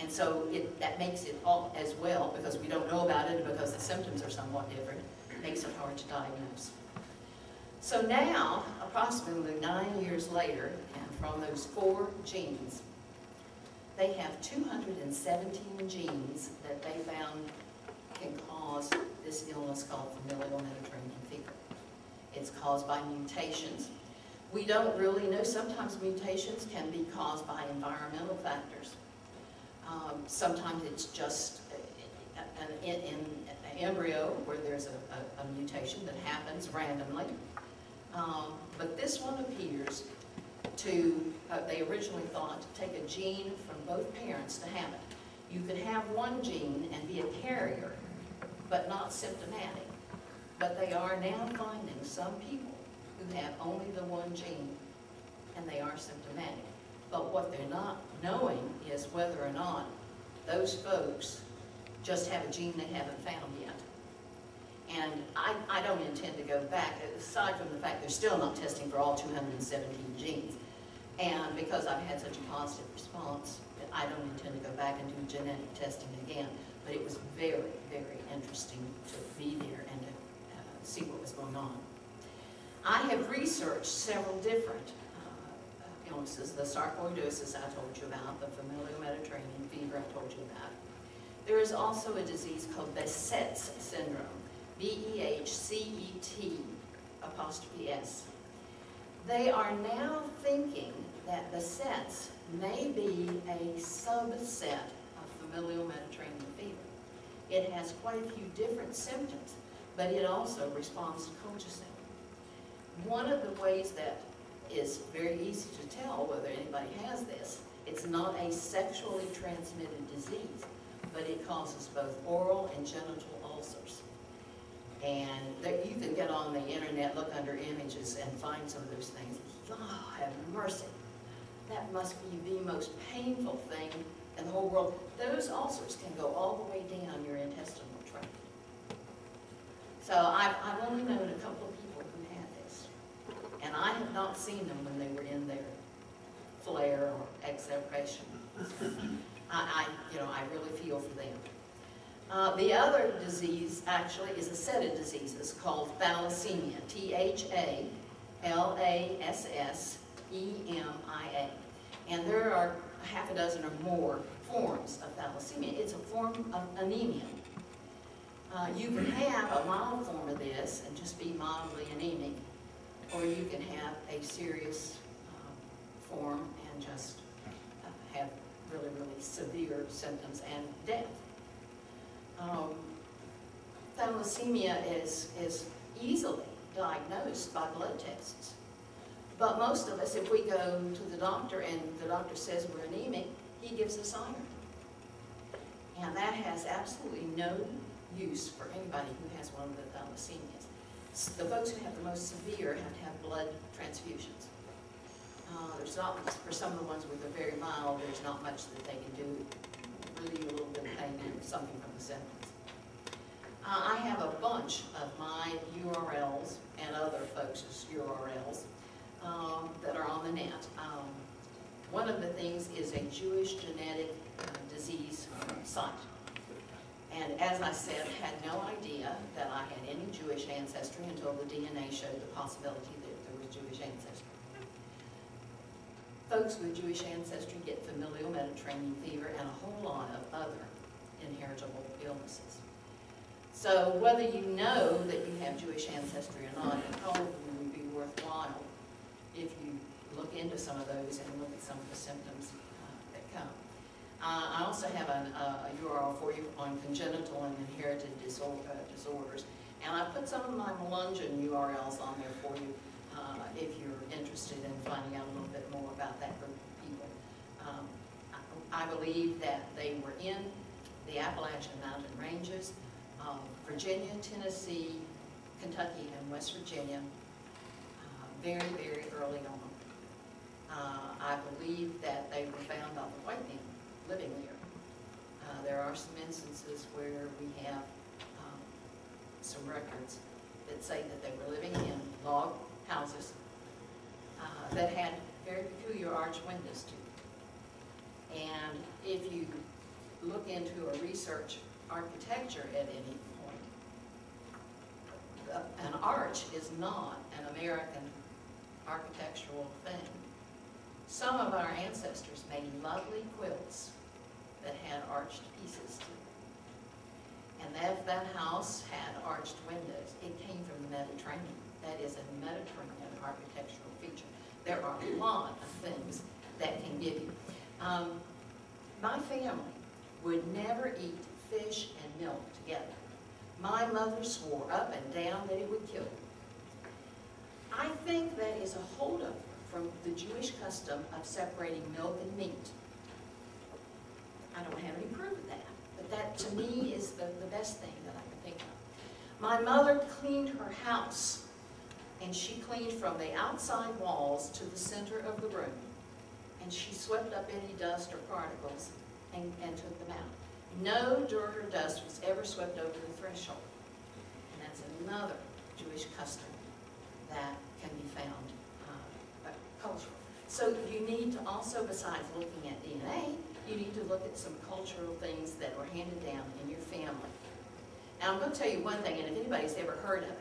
And so it, that makes it all as well, because we don't know about it, because the symptoms are somewhat different, it makes it hard to diagnose. So now, approximately nine years later, and from those four genes, they have two hundred seventeen genes that they found can cause this illness called familial Mediterranean fever. It's caused by mutations. We don't really know. Sometimes mutations can be caused by environmental factors. Um, sometimes it's just an, an, an embryo where there's a, a, a mutation that happens randomly. Um, but this one appears to, uh, they originally thought, to take a gene from both parents to have it. You could have one gene and be a carrier, but not symptomatic. But they are now finding some people who have only the one gene, and they are symptomatic. But what they're not knowing is whether or not those folks just have a gene they haven't found yet. And I, I don't intend to go back, aside from the fact they're still not testing for all two hundred seventeen genes. And because I've had such a positive response, I don't intend to go back and do genetic testing again. But it was very, very interesting to be there and to see what was going on. I have researched several different uh, illnesses, the sarcoidosis I told you about, the familial Mediterranean fever I told you about. There is also a disease called Behcet's syndrome, B E H C E T apostrophe S. They are now thinking that Behcet's may be a subset of familial Mediterranean fever. It has quite a few different symptoms, but it also responds to colchicine. One of the ways that is very easy to tell whether anybody has this, it's not a sexually transmitted disease, but it causes both oral and genital ulcers. And there, you can get on the internet, look under images, and find some of those things. Oh, have mercy. That must be the most painful thing in the whole world. Those ulcers can go all the way down your intestinal tract. So I've, I've only known a couple of people who had this, and I have not seen them when they were in their flare or exacerbation. I, I, you know, I really feel for them. Uh, the other disease actually is a set of diseases called thalassemia, T H A L A S S E M I A, and there are half a dozen or more forms of thalassemia. It's a form of anemia. Uh, you can have a mild form of this and just be mildly anemic, or you can have a serious um, form and just uh, have really, really severe symptoms and death. Um, thalassemia is, is easily diagnosed by blood tests, but most of us, if we go to the doctor and the doctor says we're anemic, he gives us iron. And that has absolutely no use for anybody who has one of the thalassemias. The folks who have the most severe have to have blood transfusions. Uh, there's not, for some of the ones with the very mild, there's not much that they can do. Relieve a little bit of pain and something from the symptoms. Uh, I have a bunch of my U R Ls and other folks' U R Ls um, that are on the net. Um, one of the things is a Jewish genetic uh, disease site. And as I said, had no idea that I had any Jewish ancestry until the D N A showed the possibility that there was Jewish ancestry. Folks with Jewish ancestry get familial Mediterranean fever and a whole lot of other inheritable illnesses. So whether you know that you have Jewish ancestry or not, it probably would be worthwhile if you look into some of those and look at some of the symptoms uh, that come. Uh, I also have an, uh, a U R L for you on congenital and inherited disorder, uh, disorders, and I put some of my Melungeon U R Ls on there for you uh, if you're interested in finding out a little bit more about that group of people. Um, I, I believe that they were in the Appalachian Mountain Ranges, um, Virginia, Tennessee, Kentucky, and West Virginia, uh, very, very early on. Uh, I believe that they were found by the white men living there. Uh, there are some instances where we have um, some records that say that they were living in log houses uh, that had very peculiar arch windows to them. And if you look into or research architecture at any point, an arch is not an American architectural thing. Some of our ancestors made lovely quilts that had arched pieces to them. And that, that house had arched windows. It came from the Mediterranean. That is a Mediterranean architectural feature. There are a lot of things that can give you. Um, my family would never eat fish and milk together. My mother swore up and down that it would kill them. I think that is a holdover from the Jewish custom of separating milk and meat. I don't have any proof of that, but that to me is the, the best thing that I can think of. My mother cleaned her house, and she cleaned from the outside walls to the center of the room, and she swept up any dust or particles and, and took them out. No dirt or dust was ever swept over the threshold, and that's another Jewish custom that can be found uh, cultural. So you need to also, besides looking at D N A, you need to look at some cultural things that were handed down in your family. Now I'm going to tell you one thing, and if anybody's ever heard of it,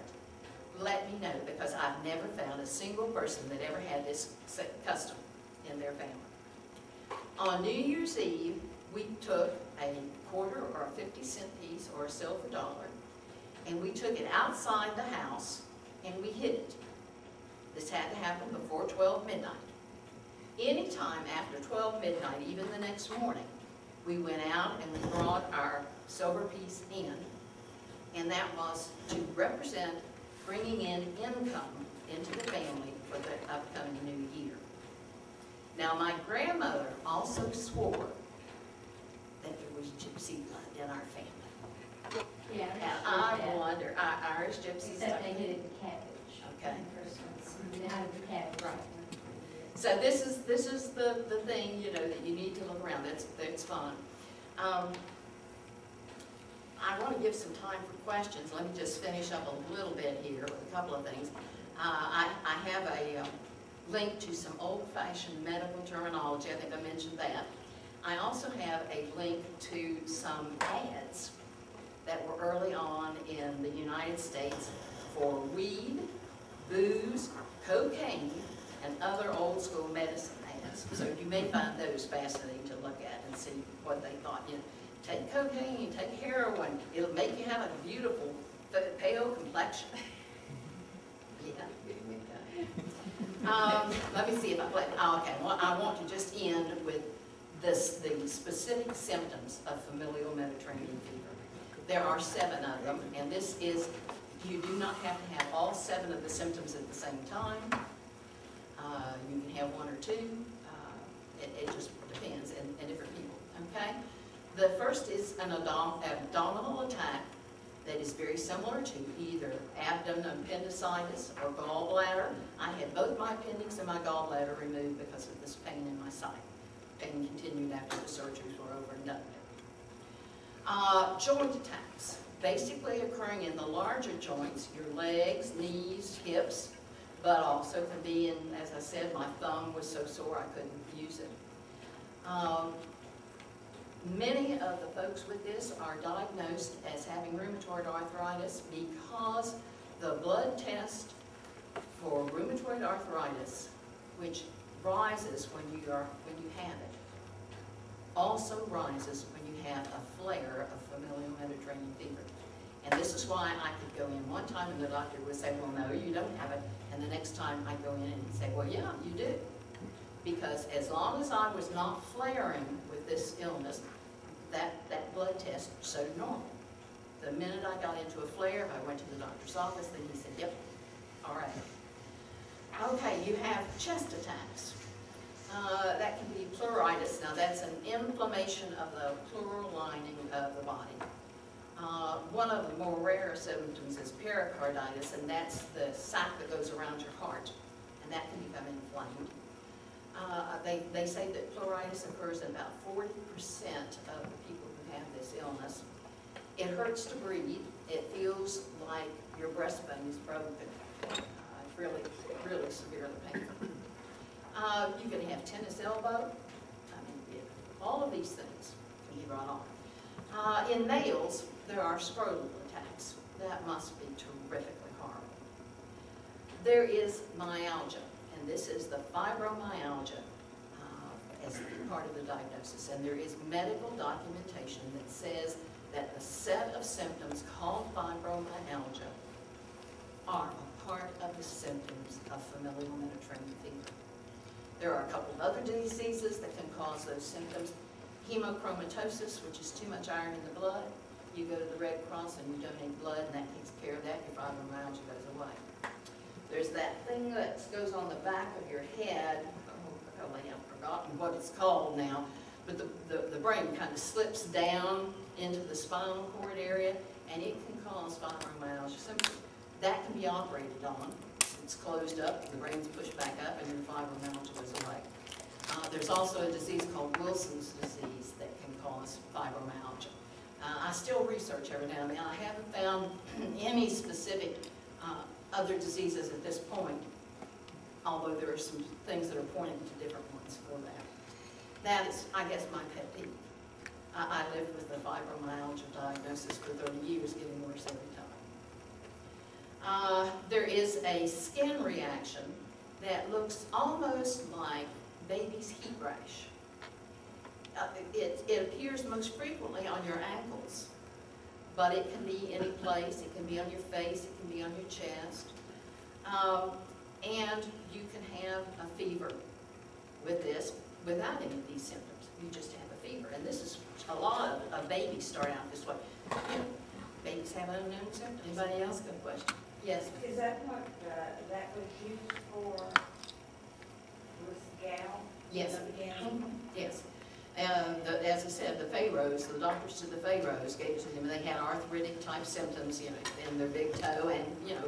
let me know, because I've never found a single person that ever had this custom in their family. On New Year's Eve, we took a quarter or a fifty cent piece or a silver dollar, and we took it outside the house and we hid it. This had to happen before twelve midnight. Anytime after twelve midnight, even the next morning, we went out and we brought our silver piece in, and that was to represent bringing in income into the family for the upcoming new year. Now my grandmother also swore that there was gypsy blood in our family. Yeah, and I that. wonder, I, Irish gypsies. Except they did it in cabbage. Okay. Mm-hmm. Out of the cabbage. Right. So this is this is the the thing, you know, that you need to look around. That's that's fun. Um, I want to give some time for questions. Let me just finish up a little bit here with a couple of things. Uh, I I have a um, link to some old-fashioned medical terminology. I think I mentioned that. I also have a link to some ads that were early on in the United States for weed, booze, cocaine, and other old school medicine ads. So you may find those fascinating to look at and see what they thought. You know, take cocaine, take heroin, it'll make you have a beautiful pale complexion. Yeah. Um, let me see if I play. Oh, okay, well, I want to just end with this, the specific symptoms of familial Mediterranean fever. There are seven of them, and this is, you do not have to have all seven of the symptoms at the same time. Uh, you can have one or two. Uh, it, it just depends in, in different people, okay? The first is an abdominal attack that is very similar to either abdomen appendicitis or gallbladder. I had both my appendix and my gallbladder removed because of this pain in my side. Pain continued after the surgeries were over and done with. Uh, joint attacks, basically occurring in the larger joints, your legs, knees, hips, but also can be in, as I said, my thumb was so sore I couldn't use it. Um, Many of the folks with this are diagnosed as having rheumatoid arthritis because the blood test for rheumatoid arthritis, which rises when you are when you have it, also rises when you have a flare of familial Mediterranean fever. And this is why I could go in one time and the doctor would say, well, no, you don't have it. And the next time I go in and say, well, yeah, you do. Because as long as I was not flaring with this illness, that, that blood test showed normal. The minute I got into a flare, I went to the doctor's office, and he said, yep, all right. Okay, you have chest attacks. Uh, that can be pleuritis. Now, that's an inflammation of the pleural lining of the body. Uh, one of the more rare symptoms is pericarditis, and that's the sac that goes around your heart, and that can become inflamed. Uh, they, they say that pleuritis occurs in about forty percent of the people who have this illness. It hurts to breathe. It feels like your breastbone is broken. Uh, it's really, really severely painful. Uh, you can have tennis elbow. I mean, it, all of these things can be brought on. Uh, in males, there are scrotal attacks. That must be terrifically horrible. There is myalgia. And this is the fibromyalgia uh, as part of the diagnosis. And there is medical documentation that says that the set of symptoms called fibromyalgia are a part of the symptoms of familial Mediterranean fever. There are a couple of other diseases that can cause those symptoms. Hemochromatosis, which is too much iron in the blood. You go to the Red Cross and you donate blood, and that takes care of that. Your fibromyalgia goes away. There's that thing that goes on the back of your head. Oh, I've forgotten what it's called now. But the, the, the brain kind of slips down into the spinal cord area, and it can cause fibromyalgia symptoms. That can be operated on. It's closed up, the brain's pushed back up, and your fibromyalgia goes away. Uh, there's also a disease called Wilson's disease that can cause fibromyalgia. Uh, I still research every now and then. I haven't found any specific uh, other diseases at this point, although there are some things that are pointing to different ones for that. That is, I guess, my pet peeve. I, I lived with the fibromyalgia diagnosis for thirty years, getting worse every time. Uh, there is a skin reaction that looks almost like baby's heat rash. Uh, it, it appears most frequently on your ankles. But it can be any place. It can be on your face. It can be on your chest. Um, and you can have a fever with this without any of these symptoms. You just have a fever. And this is a lot of, of babies start out this way. Babies have unknown symptoms. Anybody else got a question? Yes. Is that what uh, that was used for with gout? Yes. Yes. And the, as I said, the pharaohs, the doctors to the pharaohs gave it to them, and they had arthritic type symptoms, you know, in their big toe and, you know,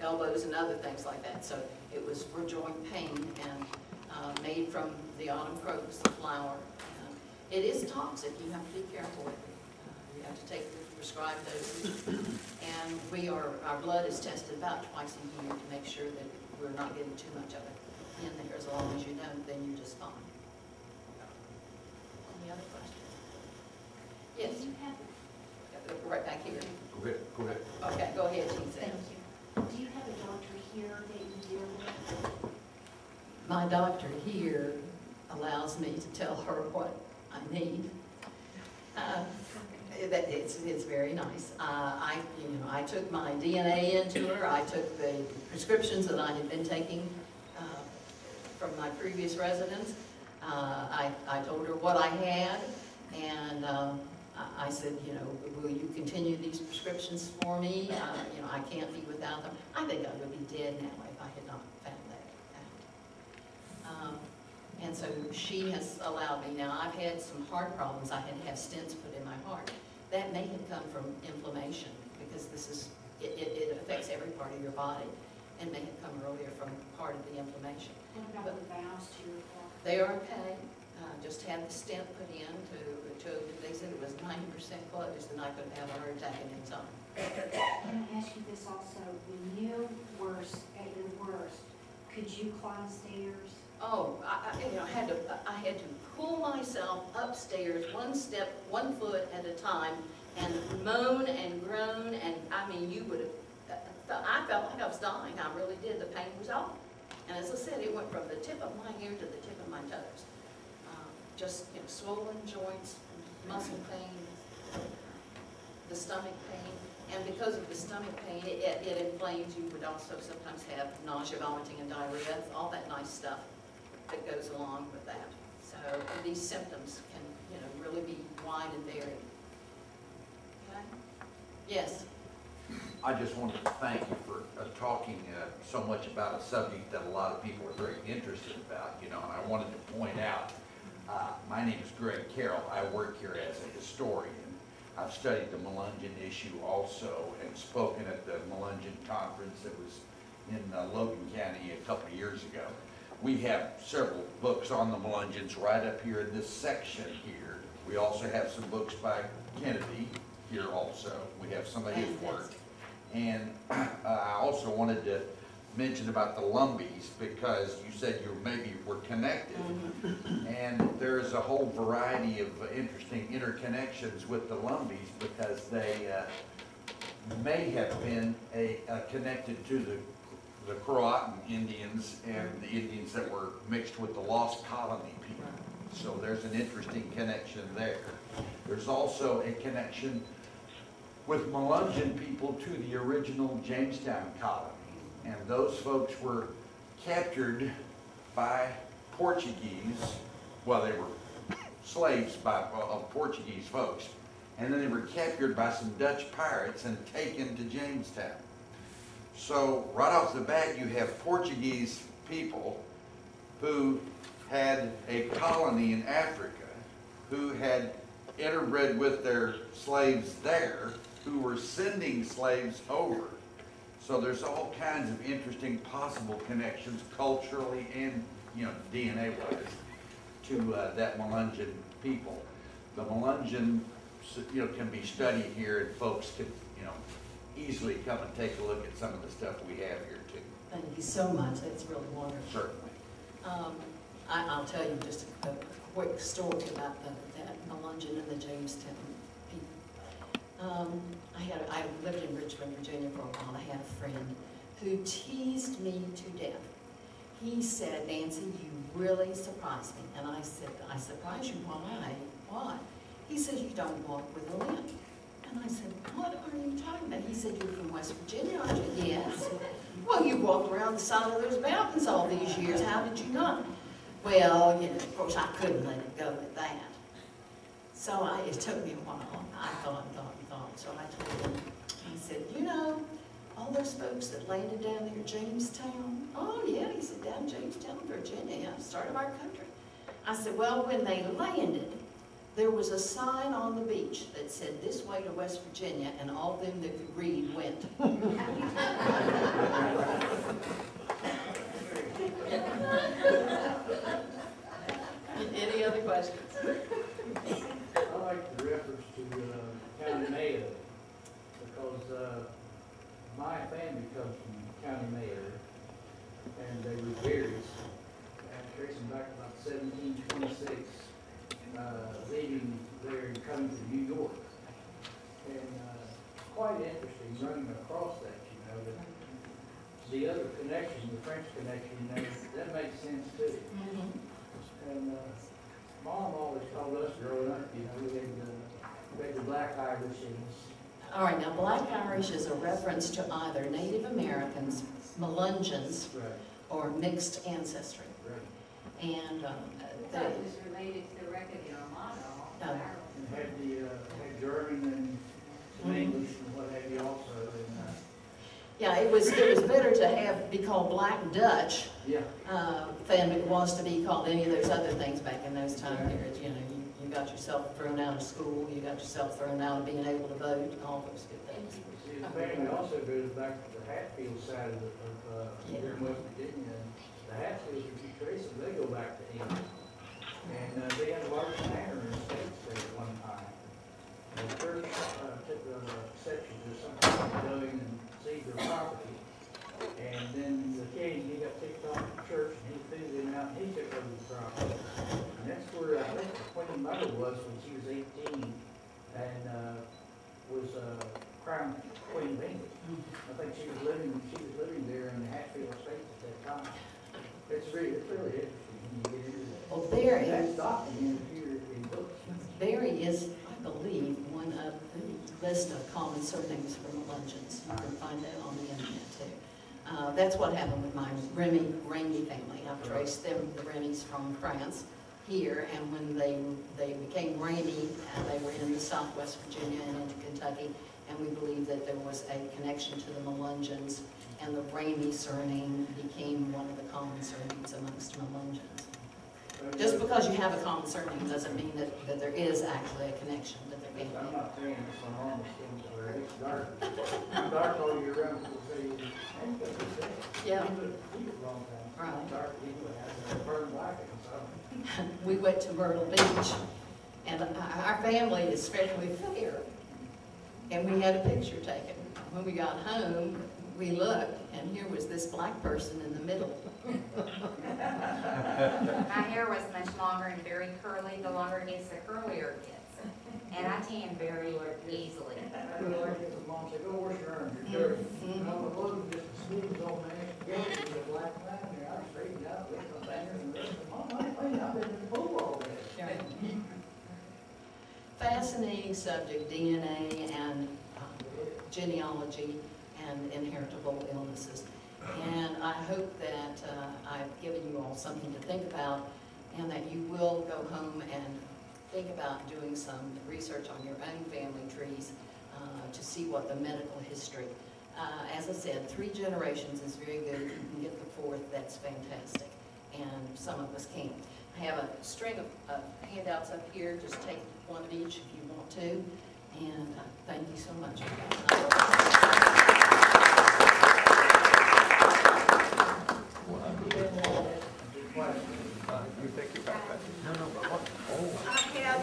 elbows and other things like that. So it was for joint pain and uh, made from the autumn crocus, the flower. Uh, it is toxic. You have to be careful with it. Uh, you have to take the prescribed doses. And we are, our blood is tested about twice a year to make sure that we're not getting too much of it in there. As long as you don't, then you're just fine. Other question? Yes? Do you have a, right back here. Go ahead. Go ahead. Okay, go ahead. Thank you. Do you have a doctor here that you deal with? My doctor here allows me to tell her what I need. Uh, that it's, it's very nice. Uh, I, you know, I took my D N A into her. I took the prescriptions that I had been taking uh, from my previous residents. Uh, I, I told her what I had, and um, I, I said, you know, will you continue these prescriptions for me? Uh, you know, I can't be without them. I think I would be dead now if I had not found that out. Um, and so she has allowed me. Now, I've had some heart problems. I had to have stents put in my heart. That may have come from inflammation because this is, it, it, it affects every part of your body and may have come earlier from part of the inflammation. What about but the vows to your father? They are okay. Uh, just had the stent put in to, to they said it was ninety percent closed and I could have a heart attack and inside. Can I ask you this also? When you were at your worst, could you climb stairs? Oh, I, I, you know, I had to. I had to pull myself upstairs, one step, one foot at a time, and moan and groan. And I mean, you would have. I felt like I was dying. I really did. The pain was awful. And as I said, it went from the tip of my ear to the tip of my toes. Um, just you know, swollen joints, muscle pain, the stomach pain. And because of the stomach pain, it, it, it inflames. You would also sometimes have nausea, vomiting, and diarrhea, all that nice stuff that goes along with that. So these symptoms can, you know, really be wide and varied. Okay? Yes? I just wanted to thank you for uh, talking uh, so much about a subject that a lot of people are very interested about, you know, and I wanted to point out, uh, my name is Greg Carroll. I work here as a historian. I've studied the Melungeon issue also and spoken at the Melungeon conference that was in uh, Logan County a couple of years ago. We have several books on the Melungeons right up here in this section here. We also have some books by Kennedy here also. We have some of his work. And uh, I also wanted to mention about the Lumbees because you said you maybe were connected. Mm-hmm. And there's a whole variety of interesting interconnections with the Lumbees because they uh, may have been a, a connected to the the Croatan Indians and the Indians that were mixed with the Lost Colony people. So there's an interesting connection there. There's also a connection with Melungeon people to the original Jamestown colony. And those folks were captured by Portuguese, well, they were slaves by, of Portuguese folks, and then they were captured by some Dutch pirates and taken to Jamestown. So right off the bat, you have Portuguese people who had a colony in Africa, who had interbred with their slaves there, who were sending slaves over. So there's all kinds of interesting possible connections culturally and, you know, D N A-wise to uh, that Melungeon people. The Melungeon, you know, can be studied here, and folks can, you know, easily come and take a look at some of the stuff we have here too. Thank you so much. That's really wonderful. Certainly. Um, I, I'll tell you just a, a quick story about the, that Melungeon and the Jamestown people. Um, I had I lived in Richmond, Virginia for a while. I had a friend who teased me to death. He said, "Nancy, you really surprised me." And I said, "I surprised you? Why? Why?" He says, "You don't walk with a limp." And I said, "What are you talking about?" He said, "You're from West Virginia, aren't you?" "Yes." "Well, you walked around the side of those mountains all these years. How did you not?" "Well, you know, of course, I couldn't let it go at that." So I, it took me a while. I thought and thought and thought. So I told him, I said, "You know, all those folks that landed down there in Jamestown." "Oh, yeah," he said, "down in Jamestown, Virginia, start of our country." I said, "Well, when they landed, there was a sign on the beach that said, 'This way to West Virginia,' and all of them that could read went." Any other questions? I like the reference to uh, County Mayo because uh, my family comes from County Mayo, and they were various. I trace them back about seventeen twenty-six. Uh, leaving there and coming to New York. And uh, it's quite interesting running across that, you know, that the other connection, the French connection, you know, that makes sense too. Mm-hmm. And uh, Mom always told us growing up, you know, we had, uh, we had the Black Irish in us. All right, now Black Irish is a reference to either Native Americans, Melungeons, right, or mixed ancestry. Right. And um, that is related to the wreck of the Armada. No. And had the uh, had German and some mm-hmm. English and what have you also. And, uh, yeah, it was it was better to have be called Black Dutch. Yeah. Uh, than it was to be called any of those other things back in those time periods. You know, you, You got yourself thrown out of school. You got yourself thrown out of being able to vote. All those good things. His family also goes back to the Hatfield side of, the, of uh, yeah. here in West Virginia. The Hatfields, if you trace them, they go back to England. And uh, they had a large manor in the States at one time. And the first uh, section or something going and seized their property. And then the king, he got kicked off the church, and he threw them out, and he took over the property. And that's where I think the Queen Mother was when she was eighteen, and uh, was uh, crowned Queen of England. I think she was living, she was living there in the Hatfield States at that time. It's really, it's really interesting when you get into that. Well, there is, that's documented here in books. There is, I believe, one of the list of common surnames for Melungeons. You can find that on the internet too. Uh, that's what happened with my Remy, Remy family. I've traced them, the Remys from France, here, and when they they became Remy, uh, they were in the Southwest Virginia and into Kentucky, and we believe that there was a connection to the Melungeons, and the Remy surname became one of the common surnames amongst Melungeons. Just because you have a common surname doesn't mean that, that there is actually a connection that there may be. I'm not saying it's an almost thing, it's dark. It's dark all year round. Yeah. Right. We went to Myrtle Beach, and our family is fairly fair, and we had a picture taken. When we got home, we looked, and here was this black person in the middle. My hair was much longer and very curly. The longer it gets, the curlier it gets, and I tan very easily. Fascinating subject, D N A and uh, genealogy and inheritable illnesses. And I hope that uh, I've given you all something to think about, and that you will go home and think about doing some research on your own family trees uh, to see what the medical history. Uh, as I said, three generations is very good. If you can get the fourth, that's fantastic. And some of us can't. I have a string of uh, handouts up here. Just take one of each if you want to. And uh, thank you so much. You think about that? No, no, but what? Oh. I have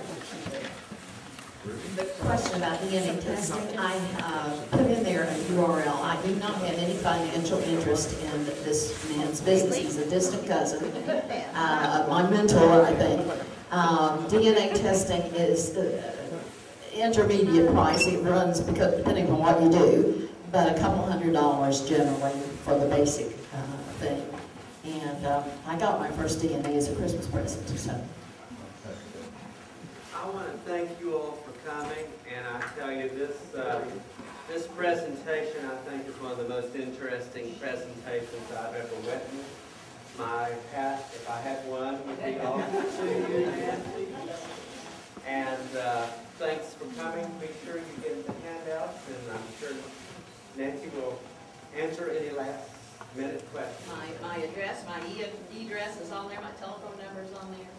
the question about D N A testing. I uh, put in there a U R L. I do not have any financial interest in this man's business. He's a distant cousin, uh, my mentor, I think. Um, D N A testing is uh, intermediate price. It runs because depending on what you do, but a couple hundred dollars generally for the basic uh, thing. And um, I got my first D N A as a Christmas present, so. I want to thank you all for coming, and I tell you, this, uh, this presentation, I think, is one of the most interesting presentations I've ever witnessed. My hat, if I had one, would be offered to you, Nancy. And uh, thanks for coming. Be sure you get the handouts, and I'm sure Nancy will answer any last minute question. My, my address, my e-address is on there, my telephone number is on there.